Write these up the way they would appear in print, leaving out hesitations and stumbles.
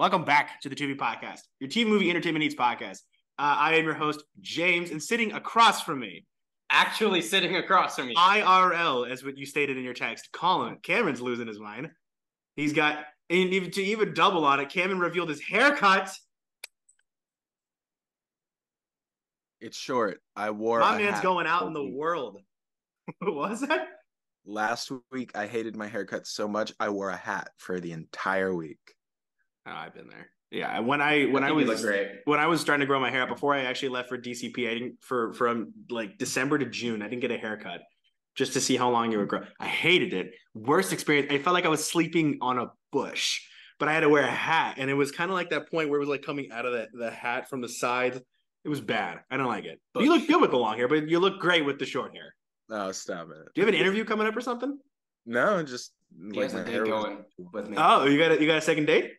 Welcome back to the Tu-Vie Podcast, your TV movie entertainment needs podcast. I am your host, James, and sitting across from me. Actually sitting across from me. IRL, as what you stated in your text. Colin, Cameron's losing his mind. He's got, and even to even double on it, Cameron revealed his haircut. It's short. I wore my man's hat going out in the world. What was that? Last week, I hated my haircut so much, I wore a hat for the entire week. Oh, I've been there. Yeah, when I was trying to grow my hair out before I actually left for DCP, I didn't from like December to June, I didn't get a haircut just to see how long it would grow. I hated it. Worst experience. I felt like I was sleeping on a bush, but I had to wear a hat, and it was kind of like that point where it was like coming out of the hat from the sides. It was bad. I don't like it. Bush. You look good with the long hair, but you look great with the short hair. Oh, stop it! Do you have an interview coming up or something? No, just he has a date going with me. Oh, you got a second date?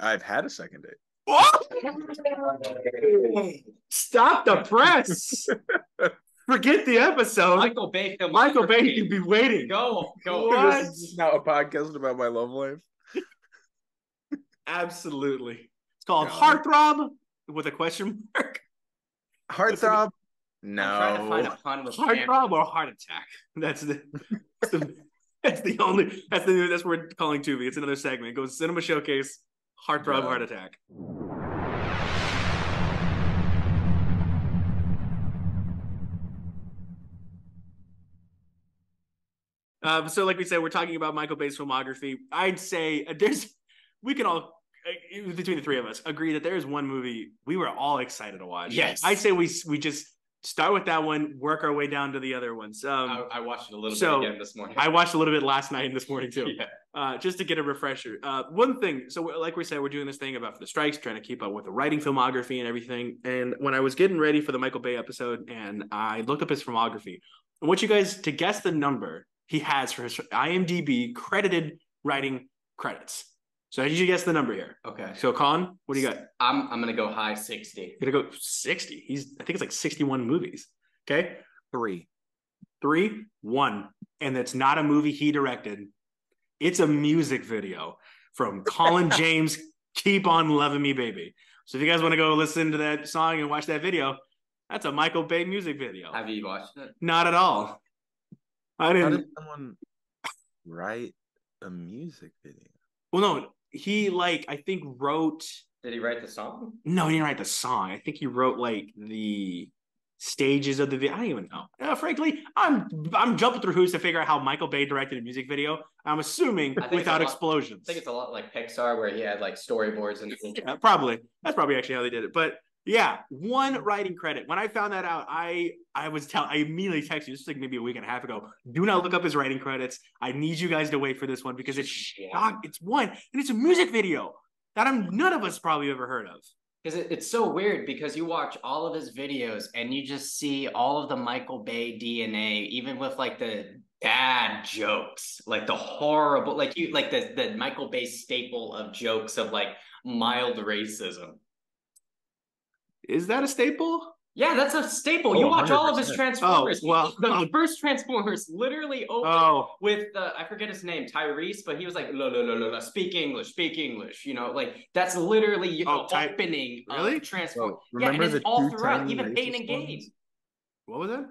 I've had a second date. What? Stop the press! Forget the episode. Michael Bay can be waiting. Go. What? This is now a podcast about my love life. Absolutely. It's called Heartthrob with a question mark. Heartthrob. No. I'm trying to find a pun with heartthrob or heart attack. That's what we're calling Tu-Vie. It's another segment. It goes Cinema Showcase. Heartthrob, heart attack. So, like we said, we're talking about Michael Bay's filmography. I'd say we can all, between the three of us, agree that there is one movie we were all excited to watch. Yes, I'd say we just start with that one, work our way down to the other ones. I watched it a little bit again this morning. I watched a little bit last night and this morning too. Yeah. Just to get a refresher. One thing, so like we said, we're doing this thing about the strikes, trying to keep up with the writing filmography and everything. And when I was getting ready for the Michael Bay episode, and I looked up his filmography, I want you guys to guess the number he has for his IMDb credited writing credits. So how did you guess the number here? Okay. So Colin, what do you got? I'm gonna go high 60. You're gonna go 60. I think it's like 61 movies. Okay. Three, one, and that's not a movie he directed. It's a music video from Colin James. Keep on loving me, baby. So if you guys want to go listen to that song and watch that video, that's a Michael Bay music video. Have you watched it? Not at all. I didn't. How did someone write a music video? Well, no. Did he write the song? No, he didn't write the song. I think he wrote like the stages of the video. I don't even know. Frankly, I'm jumping through hoops to figure out how Michael Bay directed a music video. I'm assuming without explosions. I think it's a lot like Pixar, where he had like storyboards and things. Yeah, probably. That's probably actually how they did it. But yeah, one writing credit. When I found that out, I immediately texted you. This was like maybe a week and a half ago. Do not look up his writing credits. I need you guys to wait for this one because it's one, and it's a music video that none of us probably ever heard of. Because it's so weird because you watch all of his videos and you just see all of the Michael Bay DNA, even with like the bad jokes, like the horrible, the Michael Bay staple of jokes of like mild racism. Is that a staple? Yeah, that's a staple. You watch 100%. All of his Transformers. The first Transformers literally opened with I forget his name, Tyrese, but he was like, "La, speak English." You know, like that's literally opening Transformers. Yeah, and it's all throughout, even Pain and Gain. What was that?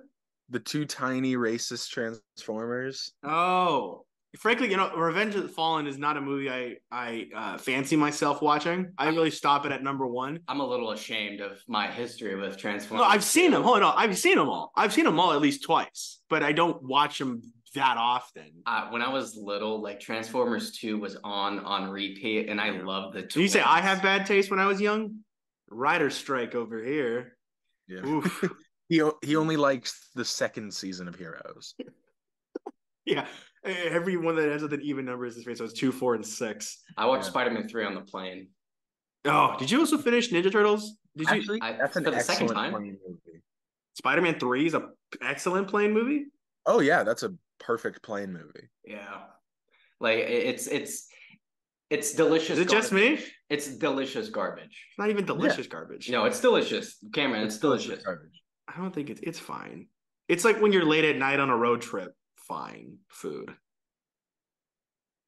The two tiny racist Transformers. Oh. Frankly, you know, Revenge of the Fallen is not a movie I fancy myself watching. I really stop it at number one. I'm a little ashamed of my history with Transformers. No, I've seen them. Hold on, I've seen them all. I've seen them all at least twice, but I don't watch them that often. When I was little, like Transformers 2 was on repeat, and I loved the. Did you say I have bad taste when I was young? Writer's strike over here. Yeah. Oof. he only likes the second season of Heroes. Yeah. Every one that ends with an even number is this face, so it's 2, 4, and 6. I watched Spider Man 3 on the plane. Oh, did you also finish Ninja Turtles? Did you? That's for the second time. Spider Man 3 is an excellent plane movie. Oh yeah, that's a perfect plane movie. Yeah, like it's delicious. Is it just me? It's delicious garbage. It's not even delicious garbage. No, it's delicious, Cameron. It's delicious garbage. I don't think it's fine. It's like when you're late at night on a road trip. Fine food.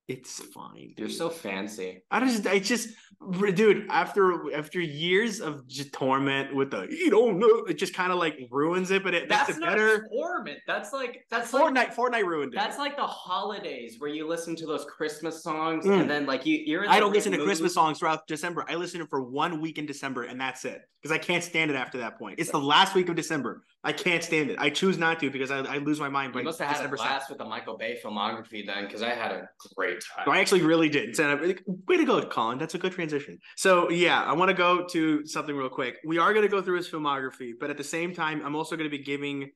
It's fine, dude. You're so fancy. I just Dude, after years of just torment with the, you don't know, it just kind of like ruins it. But that's not better torment. That's Fortnite ruined it. That's like the holidays where you listen to those Christmas songs and then like you're. I don't listen to Christmas songs throughout December. I listen to it for 1 week in December and that's it because I can't stand it after that point. It's the last week of December. I can't stand it. I choose not to because I lose my mind. You must have had a blast with the Michael Bay filmography then, because I had a great time. I actually really did. Way to go, Colin. That's a good transition. So yeah, I want to go to something real quick. We are going to go through his filmography, but at the same time, I'm also going to be giving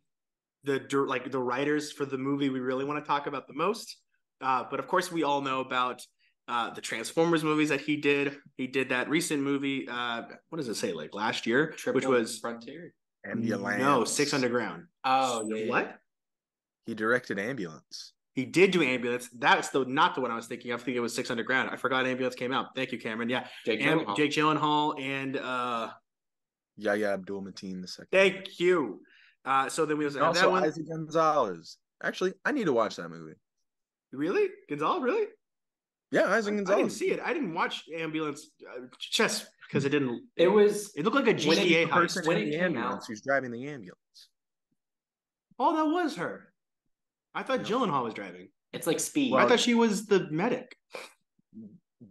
the writers for the movie we really want to talk about the most. But of course, we all know about the Transformers movies that he did. He did that recent movie. What does it say? Like last year, Triple which was Frontier. Ambulance. No, Six Underground. Oh, yeah. What? He directed Ambulance. He did do Ambulance. That's not the one I was thinking of. I think it was Six Underground. I forgot Ambulance came out. Thank you, Cameron. Yeah, Jake Gyllenhaal and Yahya Abdul-Mateen the second. Thank you. So then we was also that one. Isaac Gonzalez. Actually, I need to watch that movie. Really, Gonzalez? Really? Yeah, Isaac Gonzalez. I didn't see it. I didn't watch Ambulance just because it didn't. It looked like a GTA heist. When it came out, who's driving the ambulance? Oh, that was her. I thought Gyllenhaal was driving. It's like Speed. Well, I thought she was the medic.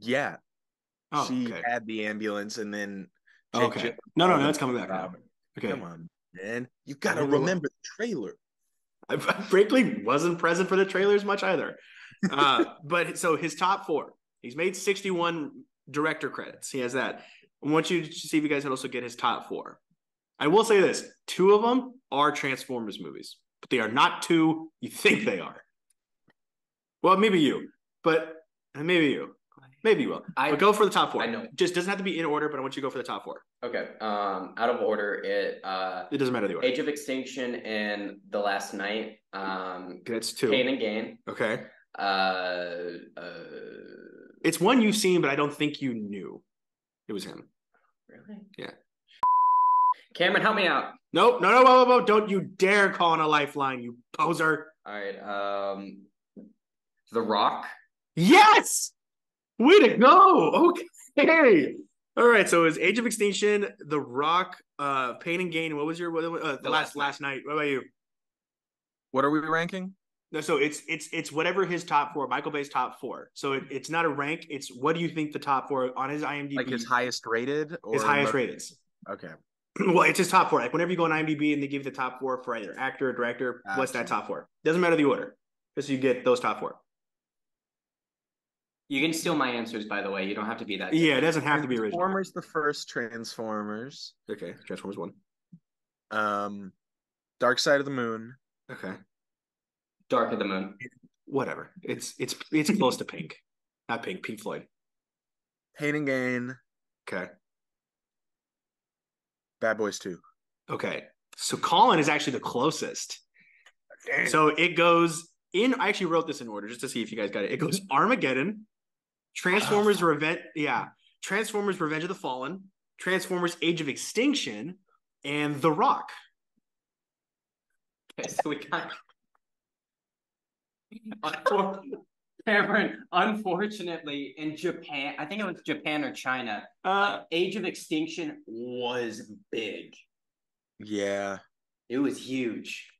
Yeah. Oh, she had the ambulance and then... Okay. No, it's coming back now. Okay. Come on, man. You got to remember the trailer. I frankly wasn't present for the trailers much either. But so his top four. He's made 61 director credits. He has that. I want you to see if you guys can also get his top four. I will say this. 2 of them are Transformers movies. But they are not 2 you think they are. Well, maybe you, but maybe you. Maybe you will. But go for the top 4. I know. Just doesn't have to be in order, but I want you to go for the top 4. Okay. Out of order, it doesn't matter the order. Age of Extinction and The Last Knight. That's 2. Pain and Gain. Okay. It's one you've seen, but I don't think you knew it was him. Really? Yeah. Cameron, help me out. No. Don't you dare call in a lifeline, you poser. All right. The Rock. Yes! Way to go! Okay. All right. So it was Age of Extinction, The Rock, Pain and Gain. What was your the last night? What about you? What are we ranking? No, so it's whatever his top 4, Michael Bay's top 4. So it's not a rank. It's what do you think the top 4 on his IMDb? Like his highest rated? Or his highest rated. Okay. Well, it's his top 4. Like whenever you go on IMDb and they give you the top 4 for either actor or director, gotcha. What's that top 4? Doesn't matter the order. Just so you get those top 4. You can steal my answers, by the way. You don't have to be that good. Yeah, it doesn't have to be original. Transformers, the first Transformers. Okay, Transformers 1. Dark Side of the Moon. Okay. Dark of the Moon. Whatever. It's close to Pink. Not Pink. Pink Floyd. Pain and Gain. Okay. Bad Boys 2. Okay. So Colin is actually the closest. Dang. So it goes in. I actually wrote this in order just to see if you guys got it. It goes Armageddon, Transformers Revenge. Yeah. Transformers Revenge of the Fallen, Transformers Age of Extinction, and The Rock. Okay. So we got Cameron, unfortunately, in Japan, I think it was Japan or China, Age of Extinction was big. Yeah. It was huge.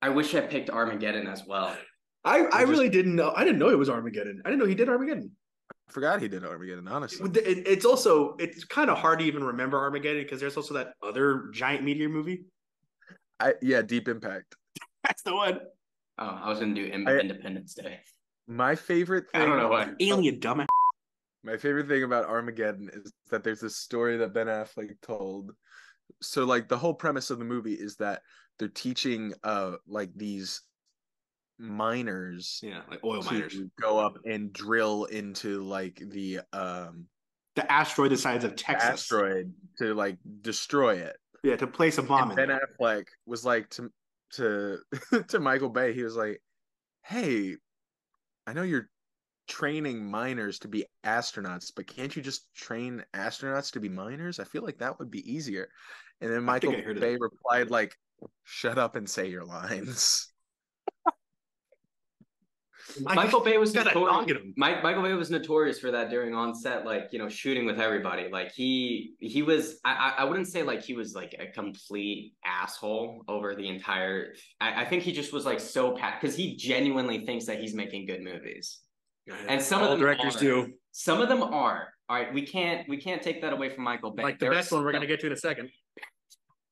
I wish I picked Armageddon as well. I really didn't know. I didn't know it was Armageddon. I didn't know he did Armageddon. I forgot he did Armageddon, honestly. It's kind of hard to even remember Armageddon because there's also that other giant meteor movie. Deep Impact. That's the one. Oh, I was going to do Independence Day. My favorite thing... I don't know what. Alien dumbass. My favorite thing about Armageddon is that there's this story that Ben Affleck told. So, like, the whole premise of the movie is that they're teaching, these miners... Yeah, like oil miners. Go up and drill into, like, the asteroid the size of Texas. Asteroid to, like, destroy it. Yeah, to place a bomb in it. Ben Affleck was like... To Michael Bay, he was like, "Hey, I know you're training miners to be astronauts, but can't you just train astronauts to be miners? I feel like that would be easier." And then Michael Bay replied, "Shut up and say your lines." Michael Bay was notorious for that during on set, like, you know, shooting with everybody. Like he was, I wouldn't say like he was like a complete asshole over the entire, I think he just was like so packed because he genuinely thinks that he's making good movies. And some of them are. All right, we can't take that away from Michael Bay. Like the best one we're gonna get to in a second.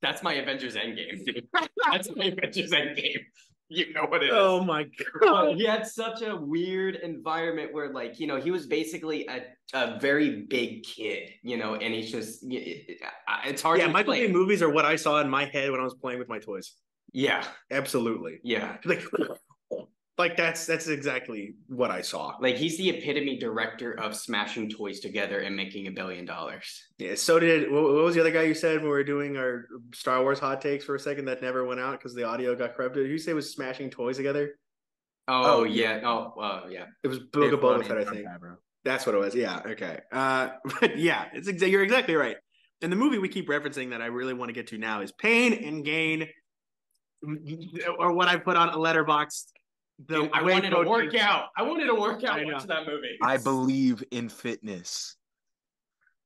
That's my Avengers Endgame, dude. That's my Avengers Endgame. You know what it is. Oh my god. He had such a weird environment where, like, you know, he was basically a very big kid, you know, and he's just it's hard. Yeah, to Michael Bay movies are what I saw in my head when I was playing with my toys. Yeah, absolutely. Yeah, like that's exactly what I saw. Like he's the epitome director of smashing toys together and making $1 billion. Yeah. So what was the other guy you said when we were doing our Star Wars hot takes for a second that never went out because the audio got corrupted? Did you say it was smashing toys together? Oh yeah. Oh yeah. It was Boba Fett, I think. That's what it was. Yeah. Okay. But yeah, it's you're exactly right. And the movie we keep referencing that I really want to get to now is Pain and Gain, or what I put on a Letterboxd. Dude, I wanted to work out. I wanted to work out watching that movie. I believe in fitness.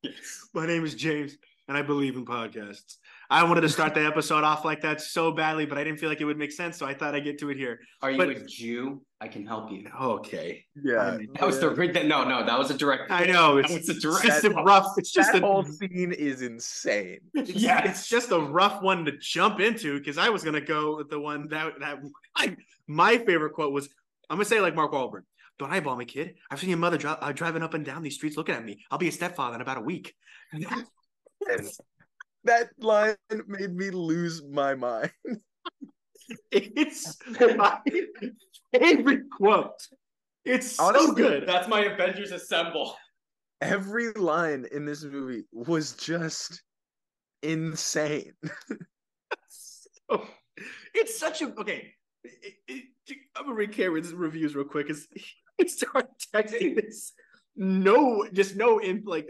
Yes. My name is James, and I believe in podcasts. I wanted to start the episode off like that so badly, but I didn't feel like it would make sense, so I thought I'd get to it here. Are you a Jew? I can help you. Okay. Yeah. That was a direct. I know. That whole scene is insane. Yeah. It's just a rough one to jump into because I was going to go with the one that my favorite quote was, I'm going to say like Mark Wahlberg. Don't eyeball me, kid. I've seen your mother driving up and down these streets looking at me. I'll be a stepfather in about a week. That line made me lose my mind. It's my favorite quote. It's honestly so good. That's my Avengers Assemble. Every line in this movie was just insane. It's such a... Okay. I'm going to read Cameron's reviews real quick. He started texting this. No prompt.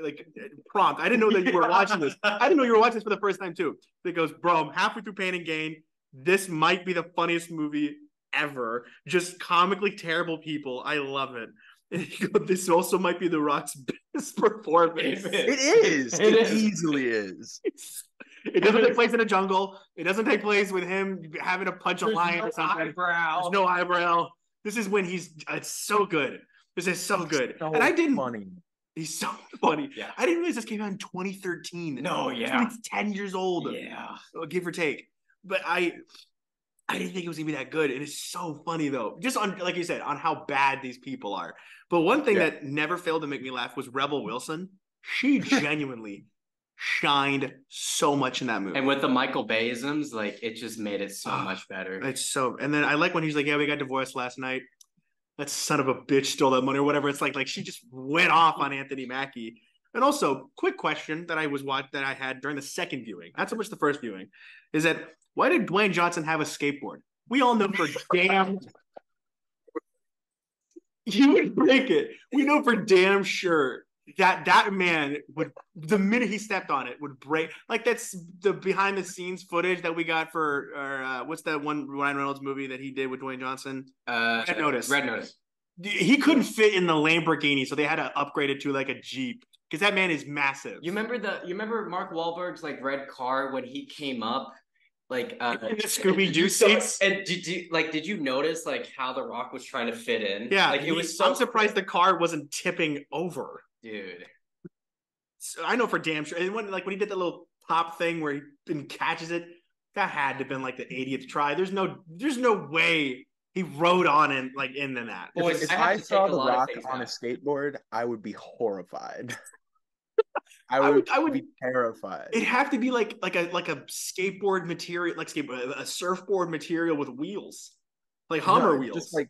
I didn't know that you were watching this. I didn't know you were watching this for the first time too. It goes, bro, I'm halfway through Pain and Gain. This might be the funniest movie ever. Just comically terrible people. I love it. And he goes, this also might be The Rock's best performance. It easily is. It doesn't take place in a jungle. It doesn't take place with him having to punch a lion or something. There's no eyebrow. This is when it's so good. This is so good. So and I didn't. Funny. He's so funny. Yeah. I didn't realize this came out in 2013. No, yeah. He's 10 years old. Yeah. Give or take. But I didn't think it was going to be that good. And it's so funny, though. Just on, like you said, on how bad these people are. But one thing that never failed to make me laugh was Rebel Wilson. She genuinely shined so much in that movie, and with the Michael Bayisms, like it just made it so much better. It's so, and then I like when he's like, "Yeah, we got divorced last night. That son of a bitch stole that money," or whatever. It's like she just went off on Anthony Mackie. And also, quick question that I had during the second viewing, not so much the first viewing, is that why did Dwayne Johnson have a skateboard? We all know for damn you would break it. We know for damn sure that man would, the minute he stepped on it, would break. Like that's the behind the scenes footage that we got for what's that one Ryan Reynolds movie that he did with Dwayne Johnson? Red Notice. He couldn't fit in the Lamborghini, so they had to upgrade it to like a Jeep because that man is massive. You remember Mark Wahlberg's like red car when he came up, like in the Scooby-Doo seats. And did you notice like how The Rock was trying to fit in? Yeah, like it was. I'm surprised the car wasn't tipping over. Dude, so I know for damn sure. And when he did that little pop thing where he catches it, that had to have been like the 80th try. There's no way he rode on and like in that. Boys, if I saw The Rock on a skateboard, I would be horrified. I would be terrified. It'd have to be like a skateboard material, like a surfboard material with wheels, like Hummer wheels. Just like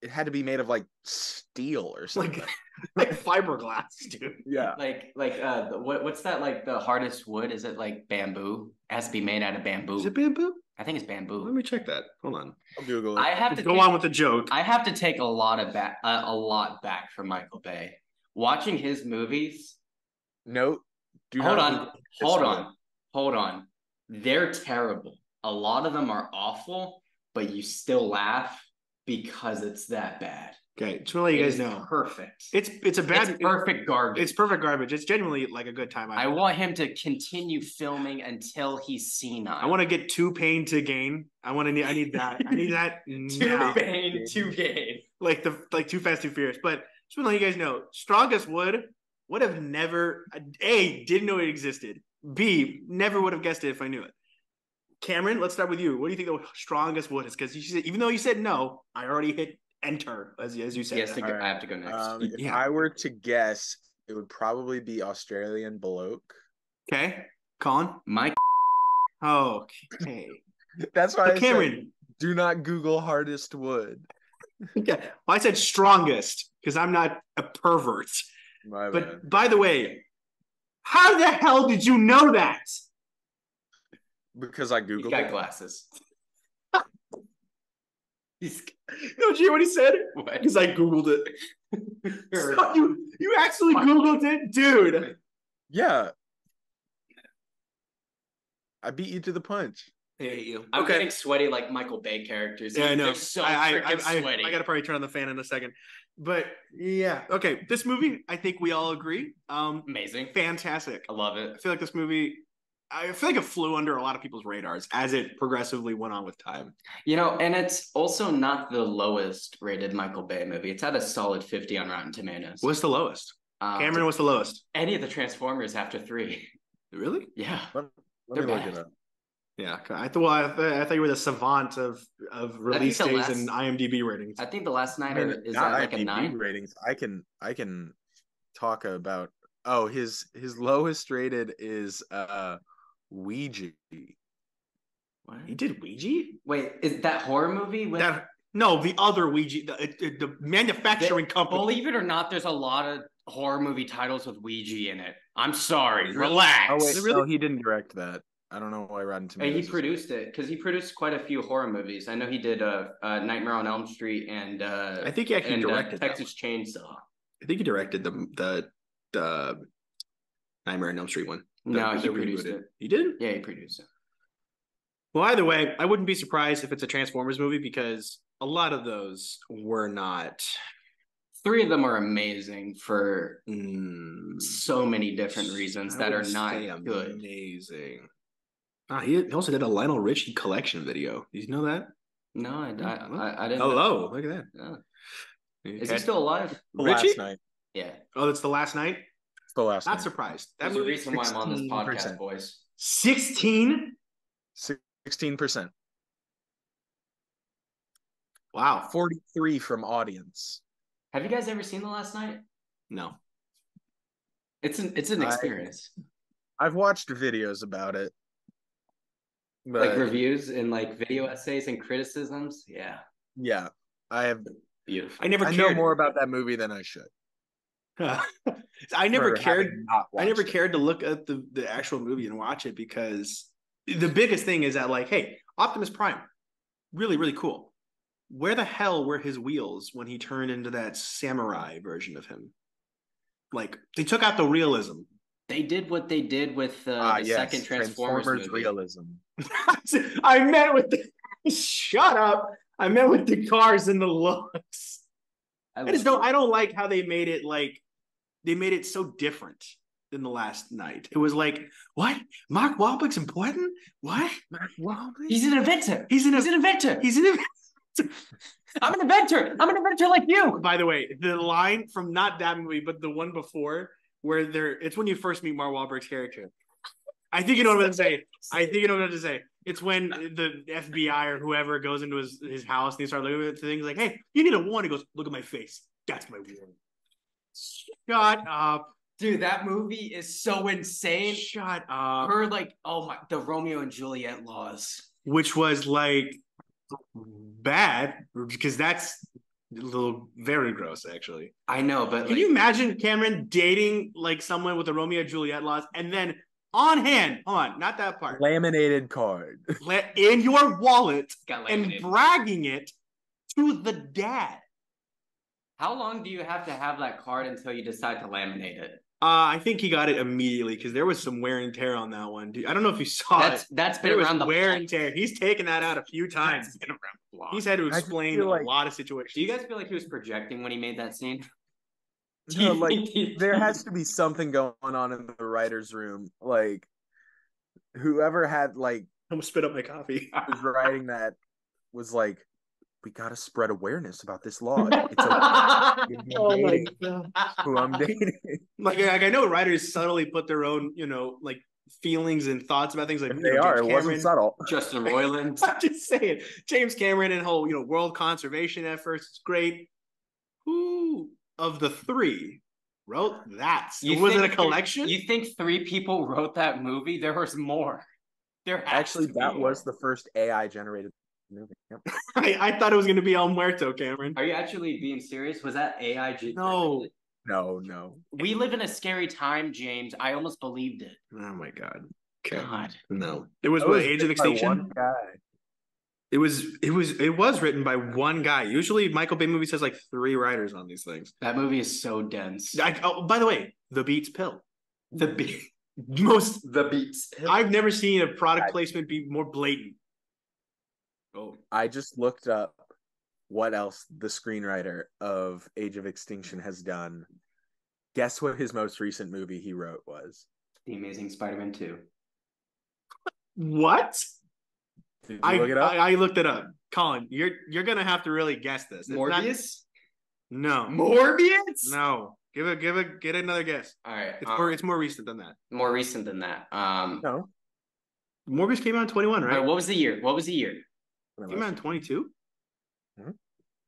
it had to be made of like steel or something. Like fiberglass, dude. Yeah. Like what's that, like the hardest wood? Is it like bamboo? It has to be made out of bamboo. Is it bamboo? I think it's bamboo. Let me check that. Hold on. I'll Google it. I have to take a lot back from Michael Bay. Watching his movies. No. Hold on. They're terrible. A lot of them are awful, but you still laugh. because it's that bad. Okay, it's really you guys know. Perfect. It's a bad. It's perfect garbage. It's perfect garbage. It's genuinely like a good time. I want him to continue filming until he's senile. I want to get two pain to gain. I need that. I need that. Two pain to gain. Like Too Fast, Too Furious. But just want to let you guys know, Strongest would have never A, didn't know it existed. B, never would have guessed it if I knew it. Cameron, let's start with you. What do you think the Strongest would is? Because you said, even though you said no, I already hit enter as you said. Yes, I have to go next. If I were to guess, it would probably be Australian bloke. Okay, Colin, Mike. Oh, okay, that's why. So Cameron, said, do not Google hardest wood. Yeah, well, I said strongest because I'm not a pervert. But by the way, how the hell did you know that? Because I Googled. You got glasses. No, G, what he said? Because I Googled it. So you actually Googled it? Dude. Yeah. I beat you to the punch. I hate you. I'm getting sweaty like Michael Bay characters. Yeah, I know. They're so freaking sweaty. I got to probably turn on the fan in a second. But yeah. Okay, this movie, I think we all agree. Amazing. Fantastic. I love it. I feel like this movie... I feel like it flew under a lot of people's radars as it progressively went on with time. You know, and it's also not the lowest rated Michael Bay movie. It's had a solid 50 on Rotten Tomatoes. What's the lowest? Cameron, what's the lowest? Any of the Transformers after 3. Really? Yeah. Let me look it up. Yeah. I thought you were the savant of release days and IMDb ratings. I think the last night is at like a 9 ratings. I can talk about. Oh, his lowest rated is Ouija. What? He did Ouija? Wait, is that horror movie? No, the other Ouija, the manufacturing company. Believe it or not, there's a lot of horror movie titles with Ouija in it. I'm sorry, relax. Oh, wait, really? No, he didn't direct that. I don't know why Rotten Tomatoes. He produced it because he produced quite a few horror movies. I know he did Nightmare on Elm Street and I think he actually directed Texas Chainsaw. I think he directed the Nightmare on Elm Street one. No, he produced it. He did? Yeah, he produced it. Well, either way, I wouldn't be surprised if it's a Transformers movie because a lot of those were not. 3 of them are amazing for so many different reasons that are not good. Amazing. He also did a Lionel Richie collection video. Did you know that? No, I didn't. Hello, look at that. Oh. Is he still alive? Richie? Last night. Yeah. Oh, that's The Last Knight? The last not night. Surprised. That's the reason why I'm on this podcast, boys. 16%. Wow. 43 from audience. Have you guys ever seen The Last Knight? No. It's an experience. I've watched videos about it. But... Like reviews and like video essays and criticisms. Yeah. Yeah. I have beautiful. I know more about that movie than I should. I never cared to look at the actual movie and watch it because the biggest thing is that like, hey, Optimus Prime, really, really cool. Where the hell were his wheels when he turned into that samurai version of him? Like they took out the realism. They did what they did with second Transformers movie. Realism. I meant with the cars and the looks. I don't like how they made it like they made it so different than The Last Knight. It was like, what? Mark Wahlberg's important? What? Mark Wahlberg? He's an inventor. I'm an inventor. I'm an inventor like you. By the way, the line from not that movie, but the one before where it's when you first meet Mark Wahlberg's character. I think you know what I'm going to say. It's when the FBI or whoever goes into his house and they start looking at things like, hey, you need a warrant. He goes, look at my face. That's my warrant. Shut up. Dude, that movie is so insane. Shut up. Her like, oh my, the Romeo and Juliet laws. Which was like bad because that's a little very gross actually. I know, but can you imagine Cameron dating like someone with the Romeo and Juliet laws and then not that part. Laminated card. In your wallet and bragging it to the dad. How long do you have to have that card until you decide to laminate it? I think he got it immediately because there was some wear and tear on that one. Dude, I don't know if you saw it. That's been around the wear and tear. He's taken that out a few times. It's been around lot. He's had to explain a lot of situations. Do you guys feel like he was projecting when he made that scene? No, like there has to be something going on in the writer's room. Like whoever had I almost spit up my coffee. Was writing that was like, we gotta spread awareness about this law. It's okay. Who I'm dating. Like I know writers subtly put their own, feelings and thoughts about things. Like they are. It wasn't subtle. Justin Roiland. I'm just saying, James Cameron and whole world conservation efforts. It's great. Who of the three wrote that? Was it a collection? You think three people wrote that movie? There was more. That was the first AI generated movie. Yep. I thought it was going to be El Muerto, Cameron. Are you actually being serious? Was that AI? No. We live in a scary time, James. I almost believed it. Oh my God. God. No. It was Age of Extinction? One guy. It was written by one guy. Usually Michael Bay movies has three writers on these things. That movie is so dense. By the way, The Beats Pill. The Beats Pill. I've never seen a product placement be more blatant. Oh. I just looked up what else the screenwriter of Age of Extinction has done. Guess what his most recent movie he wrote was? The Amazing Spider-Man 2. What? Did you look it up? I looked it up. Colin, you're gonna have to really guess this. Morbius? No. Morbius? No. Get another guess. All right. It's more recent than that. More recent than that. No. Morbius came out in 21, right? All right? What was the year? Came out in 22? Mm-hmm.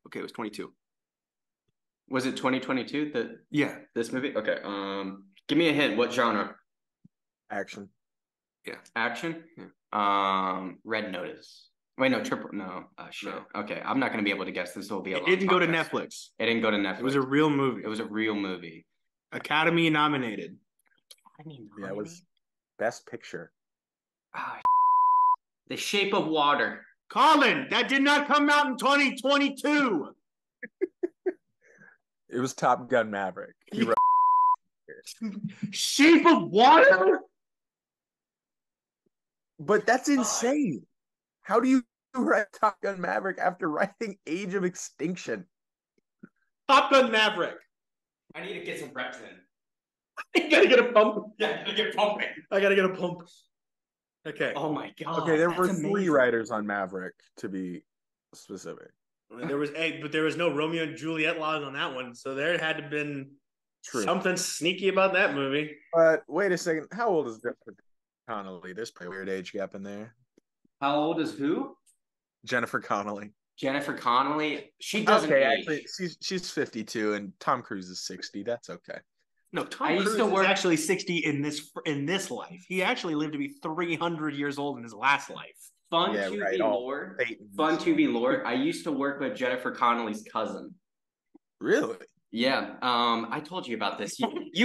Okay, it was 22. Was it 2022? Yeah, this movie? Okay. Give me a hint. What genre? Action. Yeah. Action? Yeah. Red Notice. Wait, no, triple. No, shit. No. Okay, I'm not going to be able to guess. This will be a long podcast. It didn't go to Netflix. It was a real movie. Academy nominated. Yeah, it was Best Picture. Oh, The Shape of Water. Colin, that did not come out in 2022. It was Top Gun Maverick. Shape of Water? But that's insane. How do you write Top Gun Maverick after writing Age of Extinction? Top Gun Maverick. I need to get some reps in. You gotta get a pump. Yeah, I gotta get pumping. I gotta get a pump. Okay. Oh my God. Okay, there were three writers on Maverick, to be specific. But there was no Romeo and Juliet laws on that one, so there had to have been something sneaky about that movie. But wait a second, how old is Jennifer Connelly? There's probably a weird age gap in there. How old is who? Jennifer Connelly. Jennifer Connelly. She doesn't age. Actually, she's 52, and Tom Cruise is 60. That's okay. No, Tom Cruise is actually 60 in this life. He actually lived to be 300 years old in his last life. Fun Tu-Vie lore. I used to work with Jennifer Connelly's cousin. Really? Yeah. I told you about this.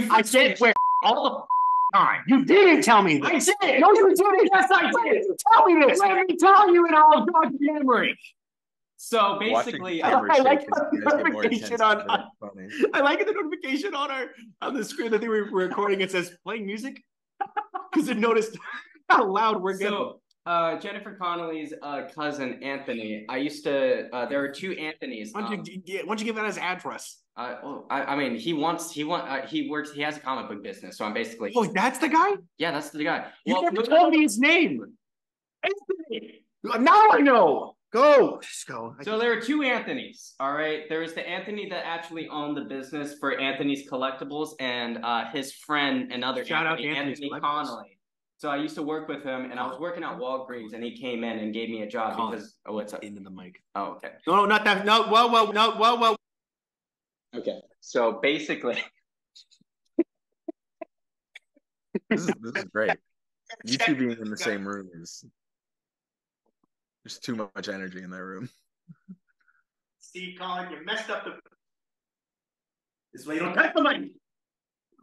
I said where all the time. You didn't tell me this. I said it. No, you didn't. Yes, I did. Tell me this. Let me tell you in all dark memory. So basically, I like the notification on the screen that they were recording. It says playing music because it noticed how loud we're getting. So Jennifer Connelly's cousin Anthony. I used to. There are two Anthonys. Why don't you give out his address? He has a comic book business. So I'm basically. Oh, that's the guy. Yeah, that's the guy. You never told me his name. Anthony. Now I know. Go! Just go. So there are two Anthonys, all right? There is the Anthony that actually owned the business for Anthony's Collectibles and his friend, another Anthony Connolly. So I used to work with him, and I was working at Walgreens, and he came in and gave me a job because... Oh, what's up? Into the mic. Oh, okay. No, not that. No, whoa. Okay. So basically... this is great. You two being in the same room is... There's too much energy in that room. Steve, Colin, you messed up the... This way you don't cut the money.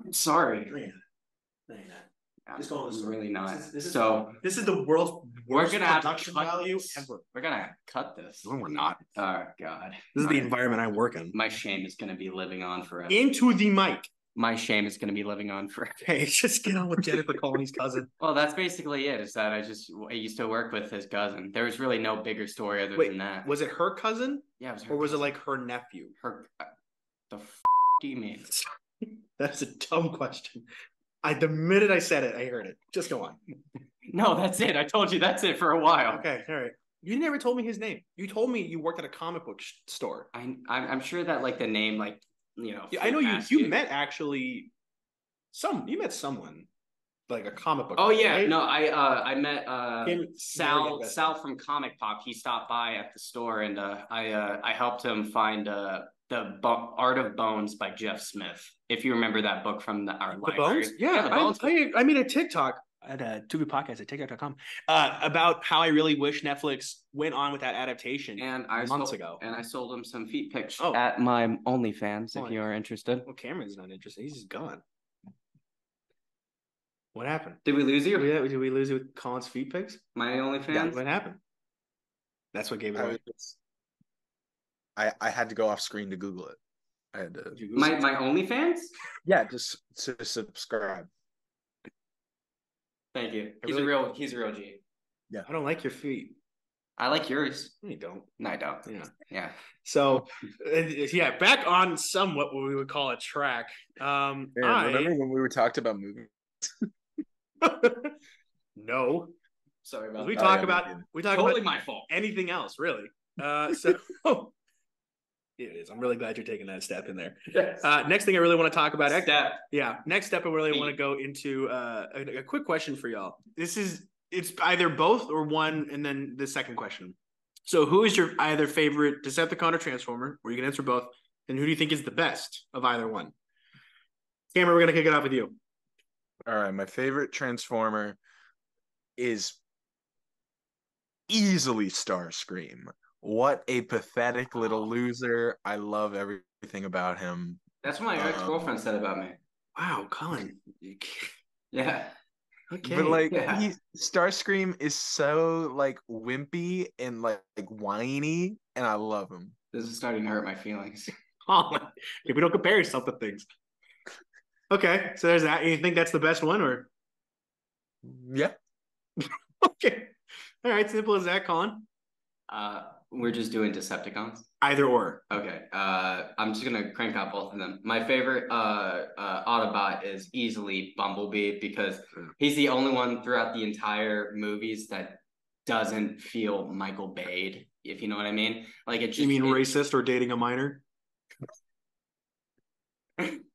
I'm sorry. No, you're not. This is the world's worst production value ever. We're going to cut this. No, we're not. Oh, God. This is the environment I work in. My shame is going to be living on forever. Into the mic. my shame is going to be living on forever. Hey, just get on with Jennifer Colony's cousin. Well, that's basically it, is that I used to work with his cousin. There was really no bigger story other than that. Was it her cousin? Yeah, it was her cousin. Or was it like her nephew? Her... the f*** do you mean? That's a dumb question. The minute I said it, I heard it. Just go on. No, that's it. I told you that's it for a while. Okay, all right. You never told me his name. You told me you worked at a comic book store. I'm sure that like the name, like, you know. Yeah, I know you met actually someone like a comic book. Oh yeah, right? No, I met Sal from Comic Pop. He stopped by at the store, and I helped him find The Art of Bones by Jeff Smith. If you remember that book from our library. Bones? Yeah, The Bones. I made a TikTok at Tu-Vie Podcast at TikTok.com about how I really wish Netflix went on with that adaptation months ago. And I sold him some feet pics at my OnlyFans if you are interested. Well, Cameron's not interested. He's just gone. What happened? Did we lose you? Did we lose you with Colin's feet pics? My OnlyFans? Yeah, what happened? That's what gave it away. I had to go off screen to Google it. I had to my OnlyFans? Yeah, just to subscribe. Thank you. He's a real G. Yeah. I don't like your feet. I like yours. You don't. No, I don't. Yeah. Yeah. So yeah, back on somewhat what we would call a track. Man, remember when we were talked about movies? No. Sorry about that. We talk about my fault. Anything else, really. It is. I'm really glad you're taking that step in there. Yes. Next thing I really want to talk about. Next step I really want to go into a quick question for y'all. It's either both or one, and then the second question. So who is your either favorite Decepticon or Transformer? Or you can answer both. And who do you think is the best of either one? Cameron, we're going to kick it off with you. All right. My favorite Transformer is easily Starscream. What a pathetic little loser. I love everything about him. That's what my ex-girlfriend said about me. Wow, Colin. Yeah. Okay. But like Starscream is so like wimpy and like whiny, and I love him. This is starting to hurt my feelings. Colin, if we don't compare yourself to things. Okay, so there's that. You think that's the best one, or? Yeah. Okay. All right, simple as that, Colin. We're just doing Decepticons? Either or. Okay. I'm just going to crank out both of them. My favorite Autobot is easily Bumblebee, because he's the only one throughout the entire movies that doesn't feel Michael Bay'd, if you know what I mean. Like it just, you mean racist or dating a minor?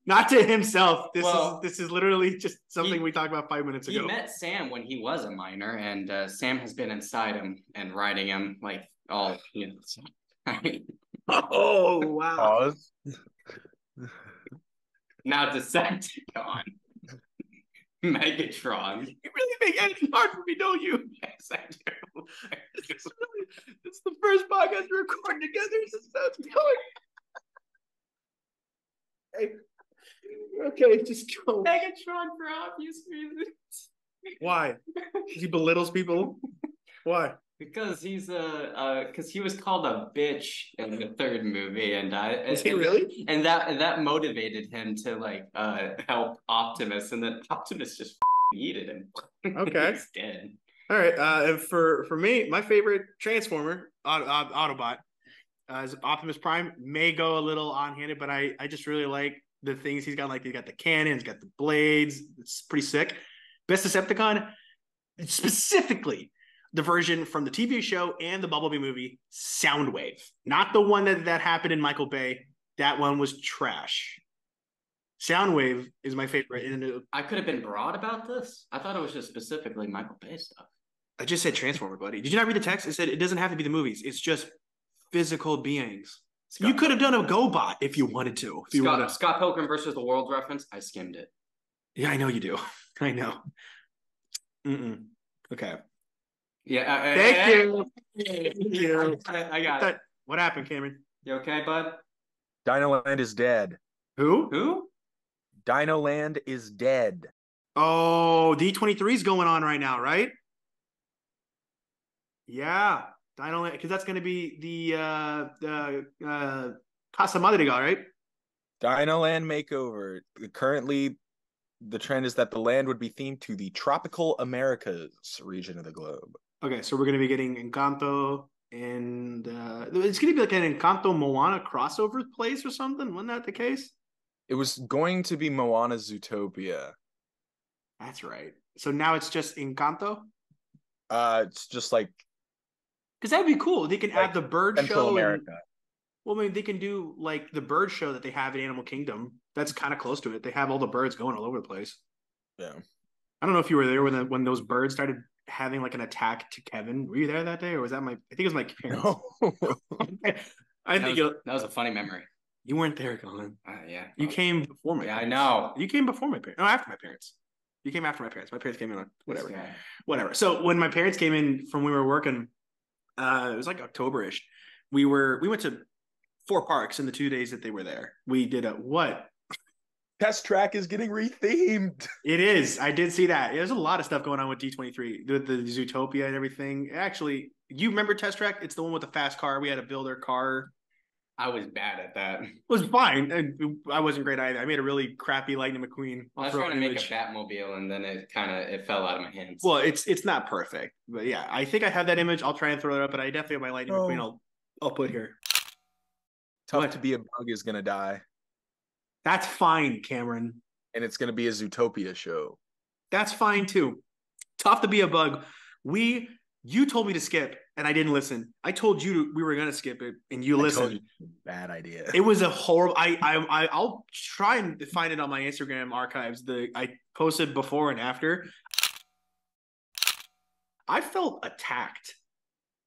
Not to himself. This is literally just something we talked about 5 minutes ago. He met Sam when he was a minor, and Sam has been inside him and riding him like all, you know. So, oh wow! Now Decepticon, Megatron. You really make anything hard for me, don't you? Yes, I do. It's the first podcast we're recording together since that's going. Hey. Okay, just go. Megatron for obvious reasons. Why? He belittles people? Why? Because he was called a bitch in the third movie, and really? And that motivated him to like help Optimus, and then Optimus just yeeted him. Okay. He's dead. All right. And for me, my favorite Transformer, Autobot, is Optimus Prime. May go a little on-handed, but I just really like the things he's got, like he got the cannons, got the blades. It's pretty sick. Best Decepticon, specifically the version from the TV show and the Bumblebee movie, Soundwave. Not the one that happened in Michael Bay. That one was trash. Soundwave is my favorite. And I could have been broad about this. I thought it was just specifically Michael Bay stuff. I just said Transformer, buddy. Did you not read the text? It said it doesn't have to be the movies. It's just physical beings. Scott, you could have done a GoBot if you wanted to. Scott Pilgrim versus the World reference. I skimmed it. Yeah, I know you do. I know. Okay. Yeah. Thank you. I got it. What happened, Cameron? You okay, bud? Dino Land is dead. Who? Dino Land is dead. Oh, D23 is going on right now, right? Yeah. Dino Land, because that's going to be the Casa Madrigal, right? Dino Land Makeover. Currently, the trend is that the land would be themed to the tropical Americas region of the globe. Okay, so we're going to be getting Encanto, and it's going to be like an Encanto Moana crossover place or something. Wasn't that the case? It was going to be Moana Zootopia. That's right. So now it's just Encanto? It's just like... Because that'd be cool. They can like add the bird Central show. America. Well, I mean, they can do like the bird show that they have in Animal Kingdom. That's kind of close to it. They have all the birds going all over the place. Yeah. I don't know if you were there when those birds started having like an attack to Kevin. Were you there that day, or was that my? I think it was my parents. No. That was a funny memory. You weren't there, Colin. Yeah. You came before my. Yeah, parents. I know. You came before my parents. No, after my parents. You came after my parents. My parents came in on whatever. Yeah. Whatever. So when my parents came in from we were working, it was like October-ish. We went to 4 parks in the 2 days that they were there. We did a what? Test Track is getting rethemed. It is. I did see that. There's a lot of stuff going on with D23, the Zootopia and everything. Actually, you remember Test Track? It's the one with the fast car. We had to build our car. I was bad at that. It was fine. I wasn't great either. I made a really crappy Lightning McQueen. I was trying to make a Batmobile, and then it fell out of my hands. Well, it's not perfect, but yeah, I think I have that image. I'll try and throw it up, but I definitely have my Lightning McQueen. I'll put here. Tough to be a bug is gonna die. That's fine, Cameron. And it's gonna be a Zootopia show. That's fine too. Tough to be a bug. You told me to skip, and I didn't listen. I told you we were gonna skip it, and you listened. Bad idea. It was a horrible. I'll try and find it on my Instagram archives. I posted before and after. I felt attacked.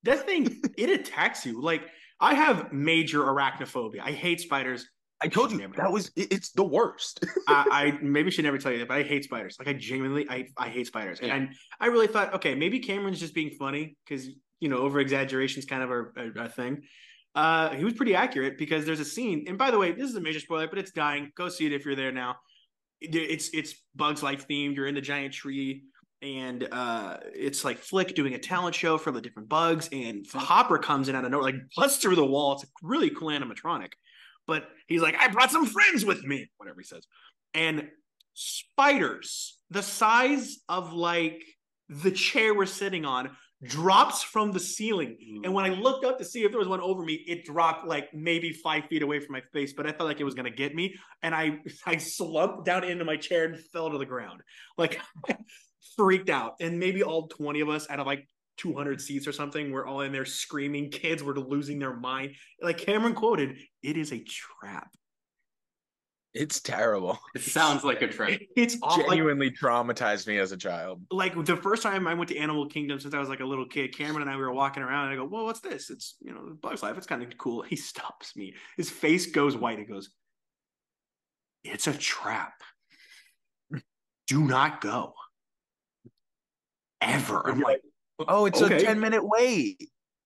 That thing, it attacks you. Like, I have major arachnophobia. I hate spiders. I told you that was it's the worst. I maybe should never tell you that, but I hate spiders. Like, I genuinely I hate spiders. And yeah. I really thought, okay, maybe Cameron's just being funny because, you know, over exaggeration is kind of our thing. He was pretty accurate because there's a scene, and by the way, this is a major spoiler, but it's dying. Go see it if you're there now. It's Bugs Life themed. You're in the giant tree. And it's like Flick doing a talent show for the different bugs, and Hopper comes in out of nowhere, like busts through the wall. It's a really cool animatronic, but he's like, "I brought some friends with me," whatever he says. And spiders, the size of like the chair we're sitting on, drops from the ceiling. And when I looked up to see if there was one over me, it dropped like maybe 5 feet away from my face. But I felt like it was gonna get me, and I slumped down into my chair and fell to the ground, like. Freaked out. And maybe all 20 of us out of like 200 seats or something were all in there screaming. Kids were losing their mind. Like Cameron quoted, it is a trap. It's terrible. It sounds like a trap. It's genuinely like, traumatized me as a child. Like the first time I went to Animal Kingdom since I was like a little kid, Cameron and I were walking around, and I go, "Well, what's this? It's, you know, Bug's Life. It's kind of cool." He stops me. His face goes white. He goes, "It's a trap. Do not go. Ever." I'm like, "Oh, it's okay. A 10-minute wait."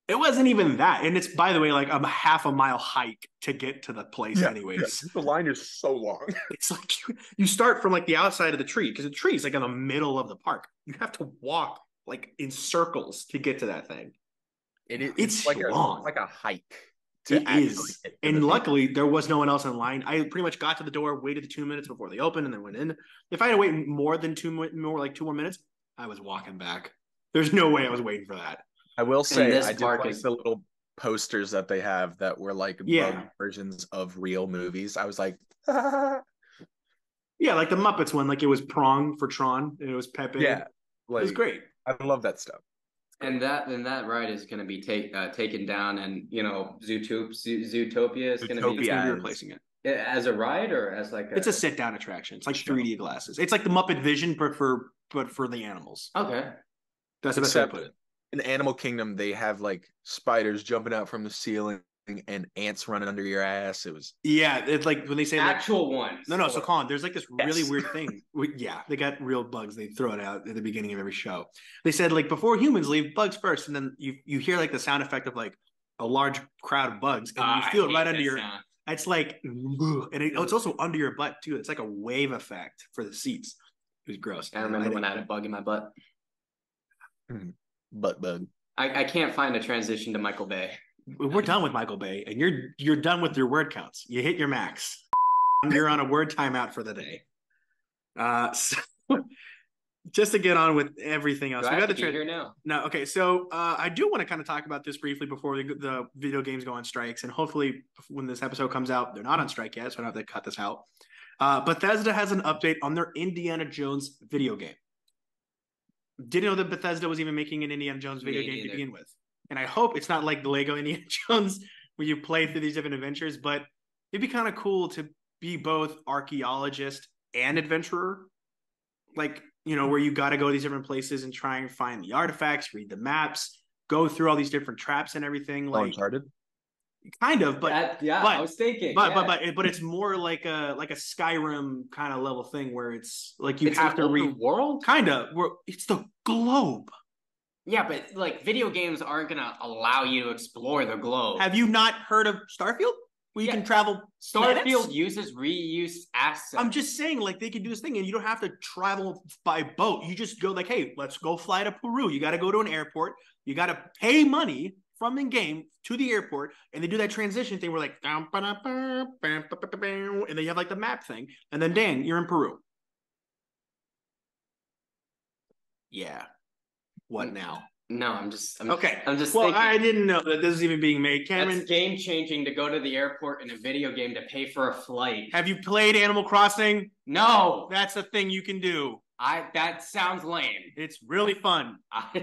It wasn't even that. And it's, by the way, like a half a mile hike to get to the place anyways. Yeah. The line is so long. It's like you start from like the outside of the tree, because the tree is like in the middle of the park. You have to walk like in circles to get to that thing. It's like long. Like a hike. It is. And luckily, there was no one else in line. I pretty much got to the door, waited the 2 minutes before they opened, and then went in. If I had to wait more than two more minutes, I was walking back. There's no way I was waiting for that. I will say, I did like the little posters that they have that were like bug versions of real movies. I was like, ah. Yeah, like the Muppets one. Like it was Prong for Tron, and it was Pepe. Yeah, like, it was great. I love that stuff. And that ride is going to be taken down, and you know, Zootopia is going to be replacing it. As a ride or as like it's a sit-down attraction. It's like 3D glasses. It's like the Muppet Vision but for the animals. Okay. That's the best way to put it. In Animal Kingdom, they have like spiders jumping out from the ceiling and ants running under your ass. It was it's like when they say actual like, ones. No, so Colin, there's like this really weird thing. They got real bugs. They throw it out at the beginning of every show. They said like before humans leave, bugs first, and then you hear like the sound effect of like a large crowd of bugs, and you feel it right under your sound. It's like, and it's also under your butt too. It's like a wave effect for the seats. It was gross. I remember when I had a bug in my butt. Butt bug. I can't find a transition to Michael Bay. We're done with Michael Bay, and you're done with your word counts. You hit your max. You're on a word timeout for the day. So just to get on with everything else, we got to be here now. No, okay. So I do want to kind of talk about this briefly before the video games go on strikes, and hopefully when this episode comes out, they're not on strike yet, so I don't have to cut this out. Bethesda has an update on their Indiana Jones video game. Didn't know that Bethesda was even making an Indiana Jones video game to begin with, and I hope it's not like the Lego Indiana Jones where you play through these different adventures. But it'd be kind of cool to be both archaeologist and adventurer, like, you know, where you got to go to these different places and try and find the artifacts, read the maps, go through all these different traps and everything. Like Uncharted, kind of, but that, yeah, but, I was thinking, but it's more like a Skyrim kind of level thing where it's like you have to read world, kind of. Where it's the globe. Yeah, but like video games aren't gonna allow you to explore the globe. Have you not heard of Starfield? Where you can travel. Starfield uses reuse assets. I'm just saying, like, they can do this thing, and you don't have to travel by boat. You just go, like, hey, let's go fly to Peru. You got to go to an airport. You got to pay money from in game to the airport, and they do that transition thing where, like, and then you have like the map thing, and then dang, you're in Peru. Yeah. What now? No, I'm okay. I'm just thinking. I didn't know that this was even being made. Cameron, that's game changing to go to the airport in a video game to pay for a flight. Have you played Animal Crossing? No, that's a thing you can do. That sounds lame. It's really fun.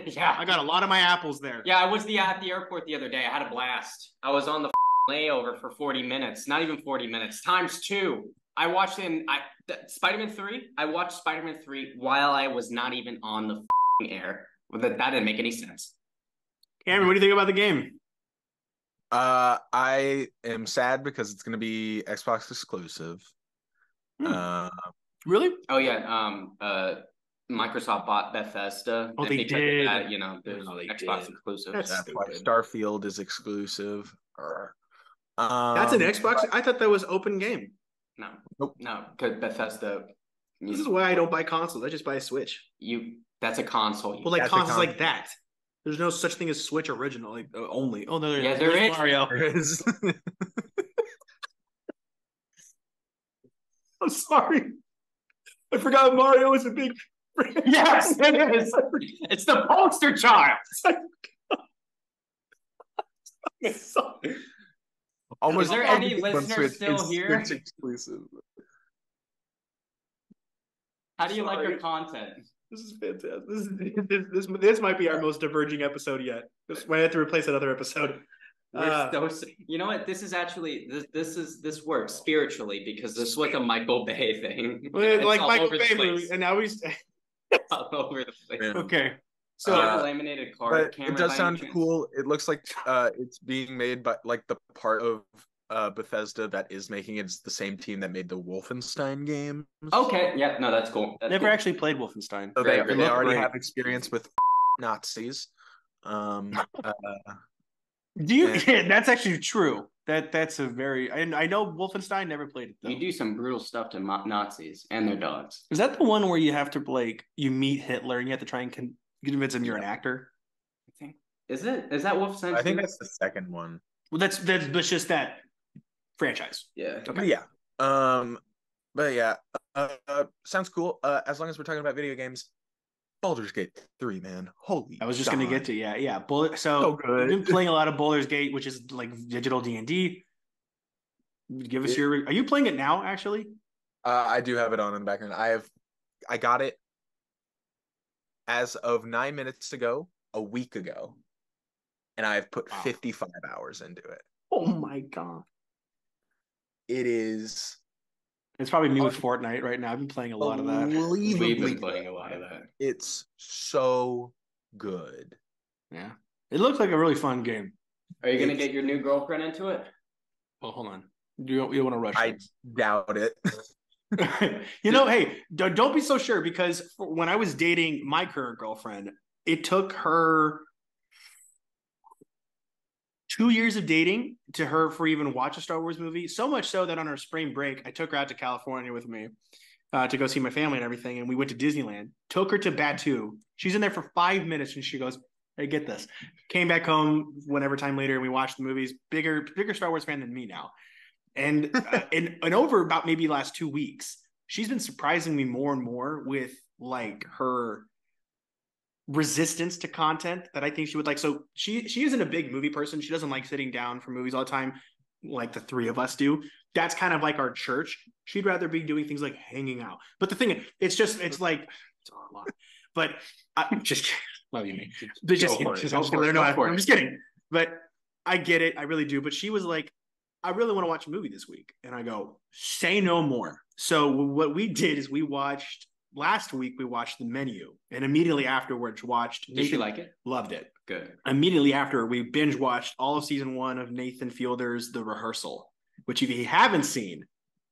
Yeah, I got a lot of my apples there. Yeah, I was at the airport the other day. I had a blast. I was on the layover for 40 minutes. Not even 40 minutes. Times 2. I watched Spider Man 3. I watched Spider Man 3 while I was not even on the air. Well, that didn't make any sense. Cameron, what do you think about the game? I am sad because it's going to be Xbox exclusive. Really? Oh yeah. Microsoft bought Bethesda. Oh, they did. That, you know, Xbox exclusive. That's why Starfield is exclusive. That's an Xbox. I thought that was open game. No. Nope. No, because Bethesda. This is why I don't buy consoles. I just buy a Switch. That's a console. Well, like consoles like that. There's no such thing as Switch original only. Oh no, there is. Mario. There is. I'm sorry. I forgot Mario is a big. Yes, it is. It's the poster child. Almost. Is there any listeners still here? Switch exclusive. How do you like your content? This is fantastic. This might be our most diverging episode yet. This might have to replace another episode. You know what? This is actually this works spiritually because this is like a Michael Bay thing. Like Michael Bay movie, and now he's all over the place. Yeah. Okay, so a laminated card. It does sound cool. It looks like it's being made by like the part of Bethesda that is making it's the same team that made the Wolfenstein games. Okay, yeah, no, that's cool. Never actually played Wolfenstein. So they already have experience with Nazis. Do you? Yeah, that's actually true. That's a very. I know Wolfenstein, never played it though. You do some brutal stuff to Nazis and their dogs. Is that the one where you have to like you meet Hitler and you have to try and convince him you're an actor? I think is that Wolfenstein? I think that's the second one. Well, that's just that. Franchise. Yeah. Okay. Yeah. But yeah. Sounds cool. As long as we're talking about video games, Baldur's Gate 3, man. Holy. I was just gonna get to yeah. So I've been playing a lot of Baldur's Gate, which is like digital D&D. Give us your. Are you playing it now? Actually. I do have it on in the background. I got it as of 9 minutes ago, a week ago, and I've put 55 hours into it. Oh my god. It is. It's probably me with Fortnite right now. I've been playing a lot of that. We've been playing a lot of that. It's so good. Yeah, it looks like a really fun game. Are you gonna get your new girlfriend into it? Well, hold on. You want to rush? Doubt it. You know, hey, don't be so sure because when I was dating my current girlfriend, it took her 2 years of dating to her for even watch a Star Wars movie. So much so that on her spring break, I took her out to California with me to go see my family and everything. And we went to Disneyland, took her to Batuu. She's in there for 5 minutes and she goes, "Hey, get this." Came back home whenever time later and we watched the movies. Bigger Star Wars fan than me now. And and over about maybe last 2 weeks, she's been surprising me more and more with like her resistance to content that I think she would like. So she isn't a big movie person. She doesn't like sitting down for movies all the time, like the three of us do. That's kind of like our church. She'd rather be doing things like hanging out. But the thing, it's like it's a lot. But I just love you, mate. I'm just kidding. But I get it. I really do. But she was like, I really want to watch a movie this week. And I go, say no more. So what we did is last week we watched The Menu, and immediately afterwards watched. Did she like it? Loved it. Good. Immediately after, we binge watched all of season one of Nathan Fielder's The Rehearsal, which if you haven't seen,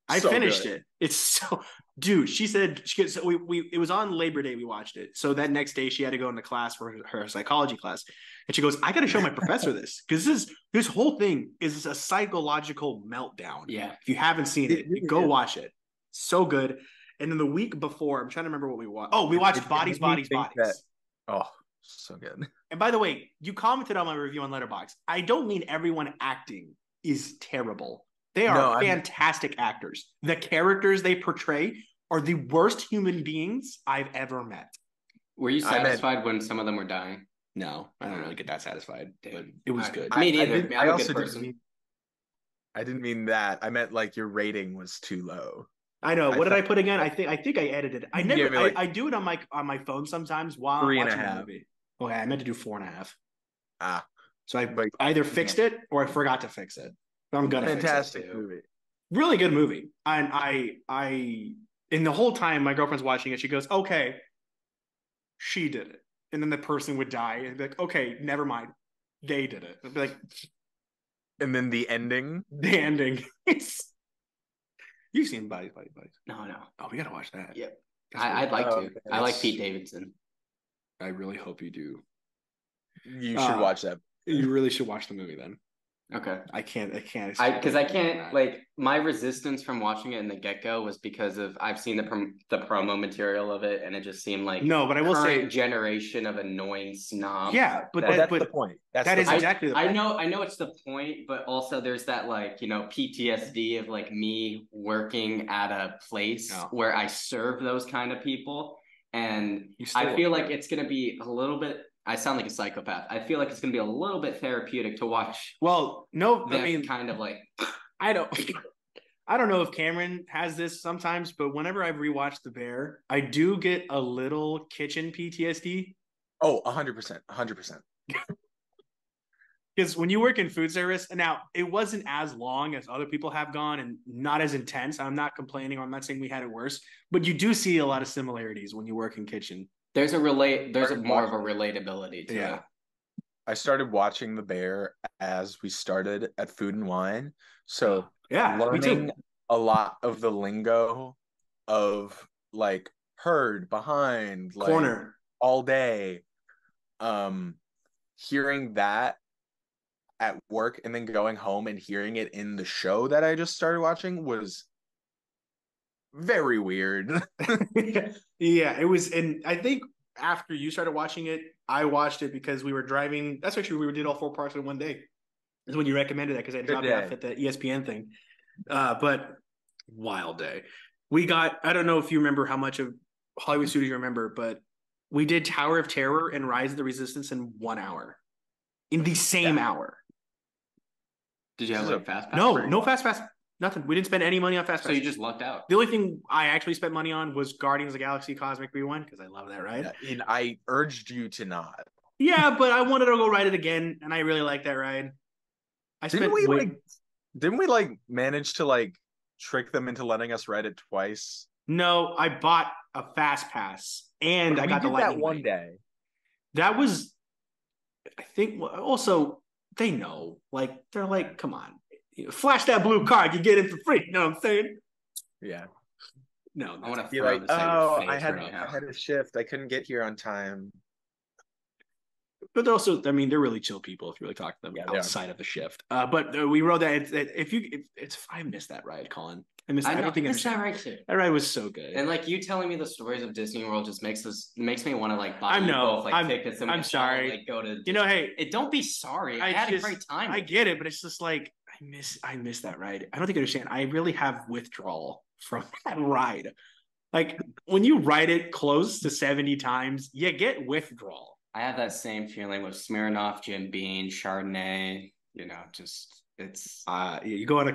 I finished it. It's so, dude, she said, it was on Labor Day we watched it. So that next day she had to go into class for her psychology class. And she goes, I got to show my professor this, because this whole thing is a psychological meltdown. Yeah. If you haven't seen it, go watch it. So good. And then the week before, I'm trying to remember what we watched. Oh, we watched Bodies. So good. And by the way, you commented on my review on Letterboxd. I don't mean everyone acting is terrible. They are fantastic actors. The characters they portray are the worst human beings I've ever met. Were you satisfied when some of them were dying? No, I don't really get that satisfied. But it was good. I mean, either. I didn't mean that. I meant like your rating was too low. I know. What did I put again? I think I edited. I never. I do it on my phone sometimes while I'm watching a movie. Okay, I meant to do 4.5. Ah, so I either fixed it or I forgot to fix it. I'm gonna fantastic fix it movie. Really good movie. And I in the whole time my girlfriend's watching it, she goes, "Okay, she did it," and then the person would die, and be like, "Okay, never mind, they did it." I'd be like, and then the ending. You've seen Bodies. No. Oh, we gotta watch that. Yep. I'd like to. That's... I like Pete Davidson. I really hope you do. You should watch that. You really should watch the movie then. Okay. I can't, like my resistance from watching it in the get-go was because of I've seen the promo material of it, and it just seemed like no, but I will say generation of annoying snobs. Yeah, but that's the point. That's exactly the point. I know it's the point, but also there's that like, you know, PTSD of like me working at a place where I serve those kind of people, and I feel like it's going to be a little bit. I sound like a psychopath. I feel like it's going to be a little bit therapeutic to watch. Well, no, I mean, kind of like, I don't know if Cameron has this sometimes, but whenever I've rewatched The Bear, I do get a little kitchen PTSD. Oh, 100%. Because when you work in food service, and now it wasn't as long as other people have gone and not as intense. I'm not complaining, or I'm not saying we had it worse, but you do see a lot of similarities when you work in kitchen. There's more of a relatability to it. I started watching The Bear as we started at Food and Wine. So learning a lot of the lingo of like herd, behind, like, corner, all day. Hearing that at work and then going home and hearing it in the show that I just started watching was very weird. Yeah, it was. And I think after you started watching it, I watched it because we were driving. That's actually, we did all 4 parts in one day. Is when you recommended that, because I dropped off at the ESPN thing. But wild day. We got, I don't know if you remember how much of Hollywood Studios you remember, but we did Tower of Terror and Rise of the Resistance in 1 hour. In the same hour. Did you have like fast pass? No fast pass. Nothing. We didn't spend any money on Fast Pass. So you just lucked out. The only thing I actually spent money on was Guardians of the Galaxy Cosmic Rewind, because I love that ride. And I urged you to not. Yeah, but I wanted to go ride it again, and I really like that ride. Didn't we manage to like trick them into letting us ride it twice? No, I bought a Fast Pass, and I got the lightning. That one day. That was, I think. Also, they know. Like they're like, come on. Flash that blue card, you get it for free. You know what I'm saying? Yeah. No, I want to feel like, I had a shift. I couldn't get here on time. But also, I mean, they're really chill people if you really talk to them outside of the shift. But we rode that. I missed that ride, Colin. I missed that ride too. That ride was so good. And like you telling me the stories of Disney World just makes me want to like buy both like tickets. And I'm sorry. Like go to. You know, hey, don't be sorry. I had a great time. I get it, but it's just like. I miss that ride. I don't think you understand. I really have withdrawal from that ride. Like when you ride it close to 70 times, you get withdrawal. I have that same feeling with Smirnoff, Jim Beam, Chardonnay, you know, just it's you go on a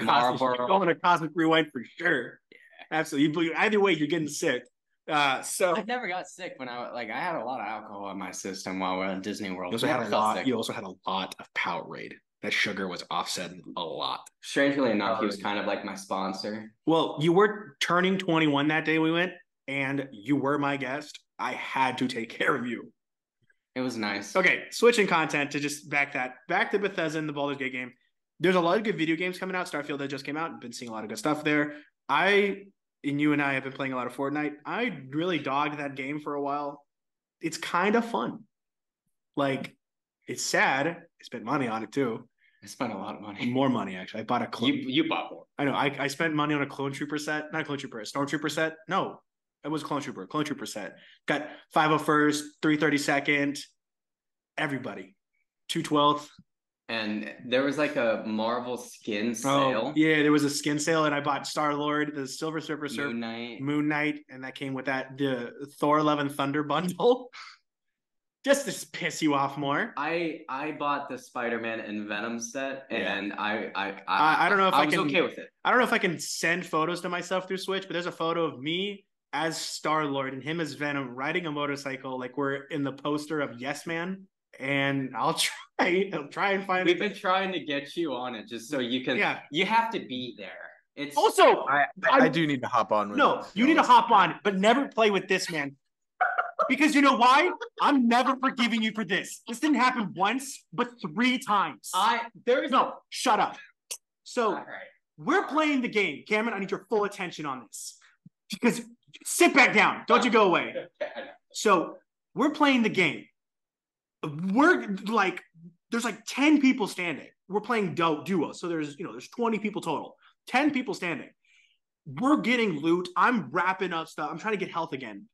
cosmic rewind for sure. Yeah. Absolutely. Either way, you're getting sick. So I've never got sick when I had a lot of alcohol in my system while we were in Disney World. You also had a lot of Powerade. That sugar was offset a lot. Strangely enough, he was kind of like my sponsor. Well, you were turning 21 that day we went, and you were my guest. I had to take care of you. It was nice. Okay, switching content to just back to Bethesda and the Baldur's Gate game. There's a lot of good video games coming out. Starfield that just came out. I've been seeing a lot of good stuff there. You and I have been playing a lot of Fortnite. I really dogged that game for a while. It's kind of fun. Like, it's sad. I spent money on it too. I spent a lot of money. More money, actually. I bought a clone. You bought more. I know. I spent money on a clone trooper set. Not a clone trooper, a stormtrooper set. No, it was clone trooper set. Got 501st, 332nd, everybody. 212th. And there was like a Marvel skin sale. Oh, yeah, there was a skin sale, and I bought Star-Lord, the Silver Surfer, Moon Knight, and that came with the Thor: Love and Thunder bundle. Just to piss you off more. I bought the Spider Man and Venom set, and yeah. I don't know if I can, was okay with it. I don't know if I can send photos to myself through Switch, but there's a photo of me as Star-Lord and him as Venom riding a motorcycle, like we're in the poster of Yes Man. And I'll try and find. We've been trying to get you on it just so you can. Yeah, you have to be there. It's also I do need to hop on. You need to hop on, but never play with this man, because you know why? I'm never forgiving you for this. This didn't happen once, but three times. Shut up. So We're playing the game, Cameron. I need your full attention on this, because sit back down. Don't you go away. So we're playing the game. We're like, there's like 10 people standing. We're playing duo. So there's 20 people total, 10 people standing. We're getting loot. I'm wrapping up stuff. I'm trying to get health again.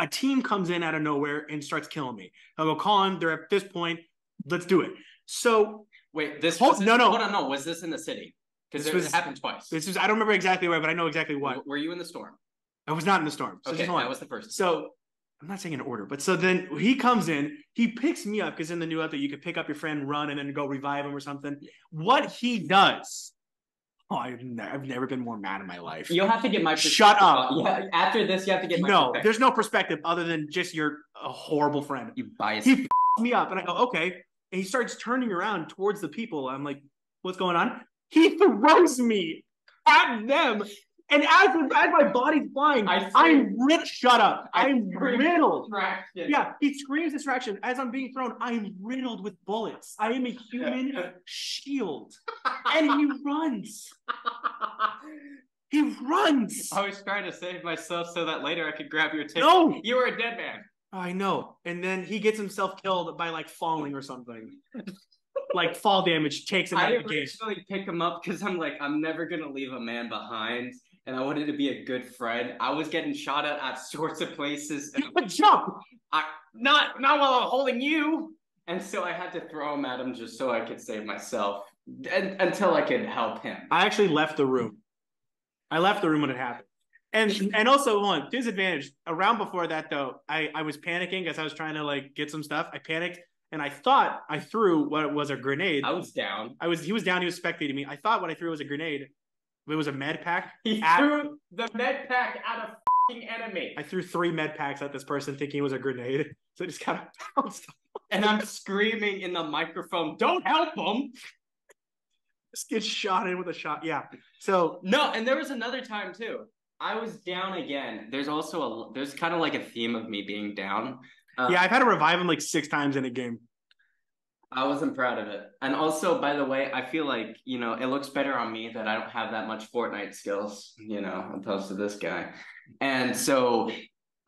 A team comes in out of nowhere and starts killing me. I'll go call them. They're at this point. Let's do it. So wait, was this in the city? Because it happened twice. I don't remember exactly where, but I know exactly what. Were you in the storm? I was not in the storm. So okay, that was the first. So I'm not saying in order, but so then he comes in, he picks me up, because in the new update, you could pick up your friend, run, and then go revive him or something. What he does, I've never been more mad in my life. You'll have to get my perspective. Shut up. After this, you have to get my perspective. There's no perspective other than just you're a horrible friend. You biased. He f***ed me up, and I go, okay. And he starts turning around towards the people. I'm like, what's going on? He throws me at them. And as my body's flying, I'm riddled. Shut up. I'm riddled. Distraction. Yeah, he screams distraction. As I'm being thrown, I'm riddled with bullets. I am a human shield. And he runs. He runs. I was trying to save myself so that later I could grab your ticket. No. You were a dead man. I know. And then he gets himself killed by like falling or something. Like fall damage takes him out of the game. I originally pick him up because I'm like, I'm never going to leave a man behind. And I wanted to be a good friend. I was getting shot at sorts of places. You would jump! Not while I'm holding you! And so I had to throw him at him just so I could save myself. And, until I could help him. I actually left the room. I left the room when it happened. And also, one disadvantage. Around before that, though, I was panicking as I was trying to, like, get some stuff. I panicked. And I thought I threw what was a grenade. I was down. He was down. He was spectating me. I thought what I threw was a grenade. It was a med pack. He threw the med pack at a fucking enemy. I threw 3 med packs at this person thinking it was a grenade. So it just kind of bounced. And I'm screaming in the microphone, don't help him. Just get shot in with a shot. Yeah. So. No, and there was another time too. I was down again. There's also there's kind of like a theme of me being down. I've had to revive him like 6 times in a game. I wasn't proud of it. And also, by the way, I feel like, you know, it looks better on me that I don't have that much Fortnite skills, you know, opposed to this guy. And so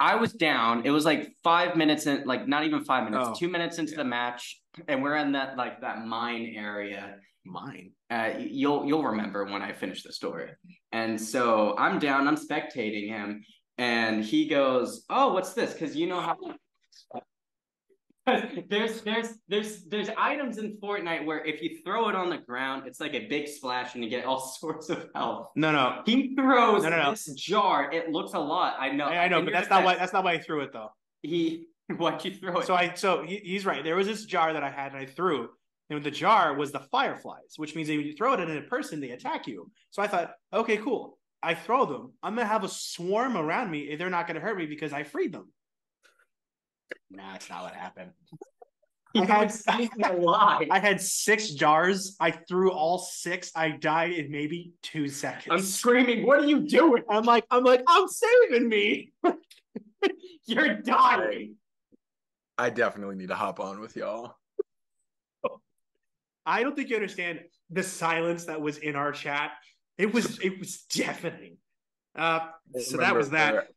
I was down. It was like 5 minutes in, like not even 5 minutes, 2 minutes into the match. And we're in that, like that mine area. Mine. You'll remember when I finish the story. And so I'm down, I'm spectating him. And he goes, oh, what's this? Because you know how There's items in Fortnite where if you throw it on the ground, it's like a big splash and you get all sorts of health. No. He throws this jar. It looks a lot. I know, but that's not why I threw it though. Why'd you throw it? So he's right. There was this jar that I had and I threw. And the jar was the fireflies, which means if you throw it at a person, they attack you. So I thought, okay, cool. I throw them. I'm gonna have a swarm around me. They're not gonna hurt me because I freed them. Nah, that's not what happened. I had 6 jars. I threw all 6. I died in maybe 2 seconds. I'm screaming, what are you doing? I'm like, I'm saving me. You're dying. I definitely need to hop on with y'all. I don't think you understand the silence that was in our chat. It was deafening. So that was that.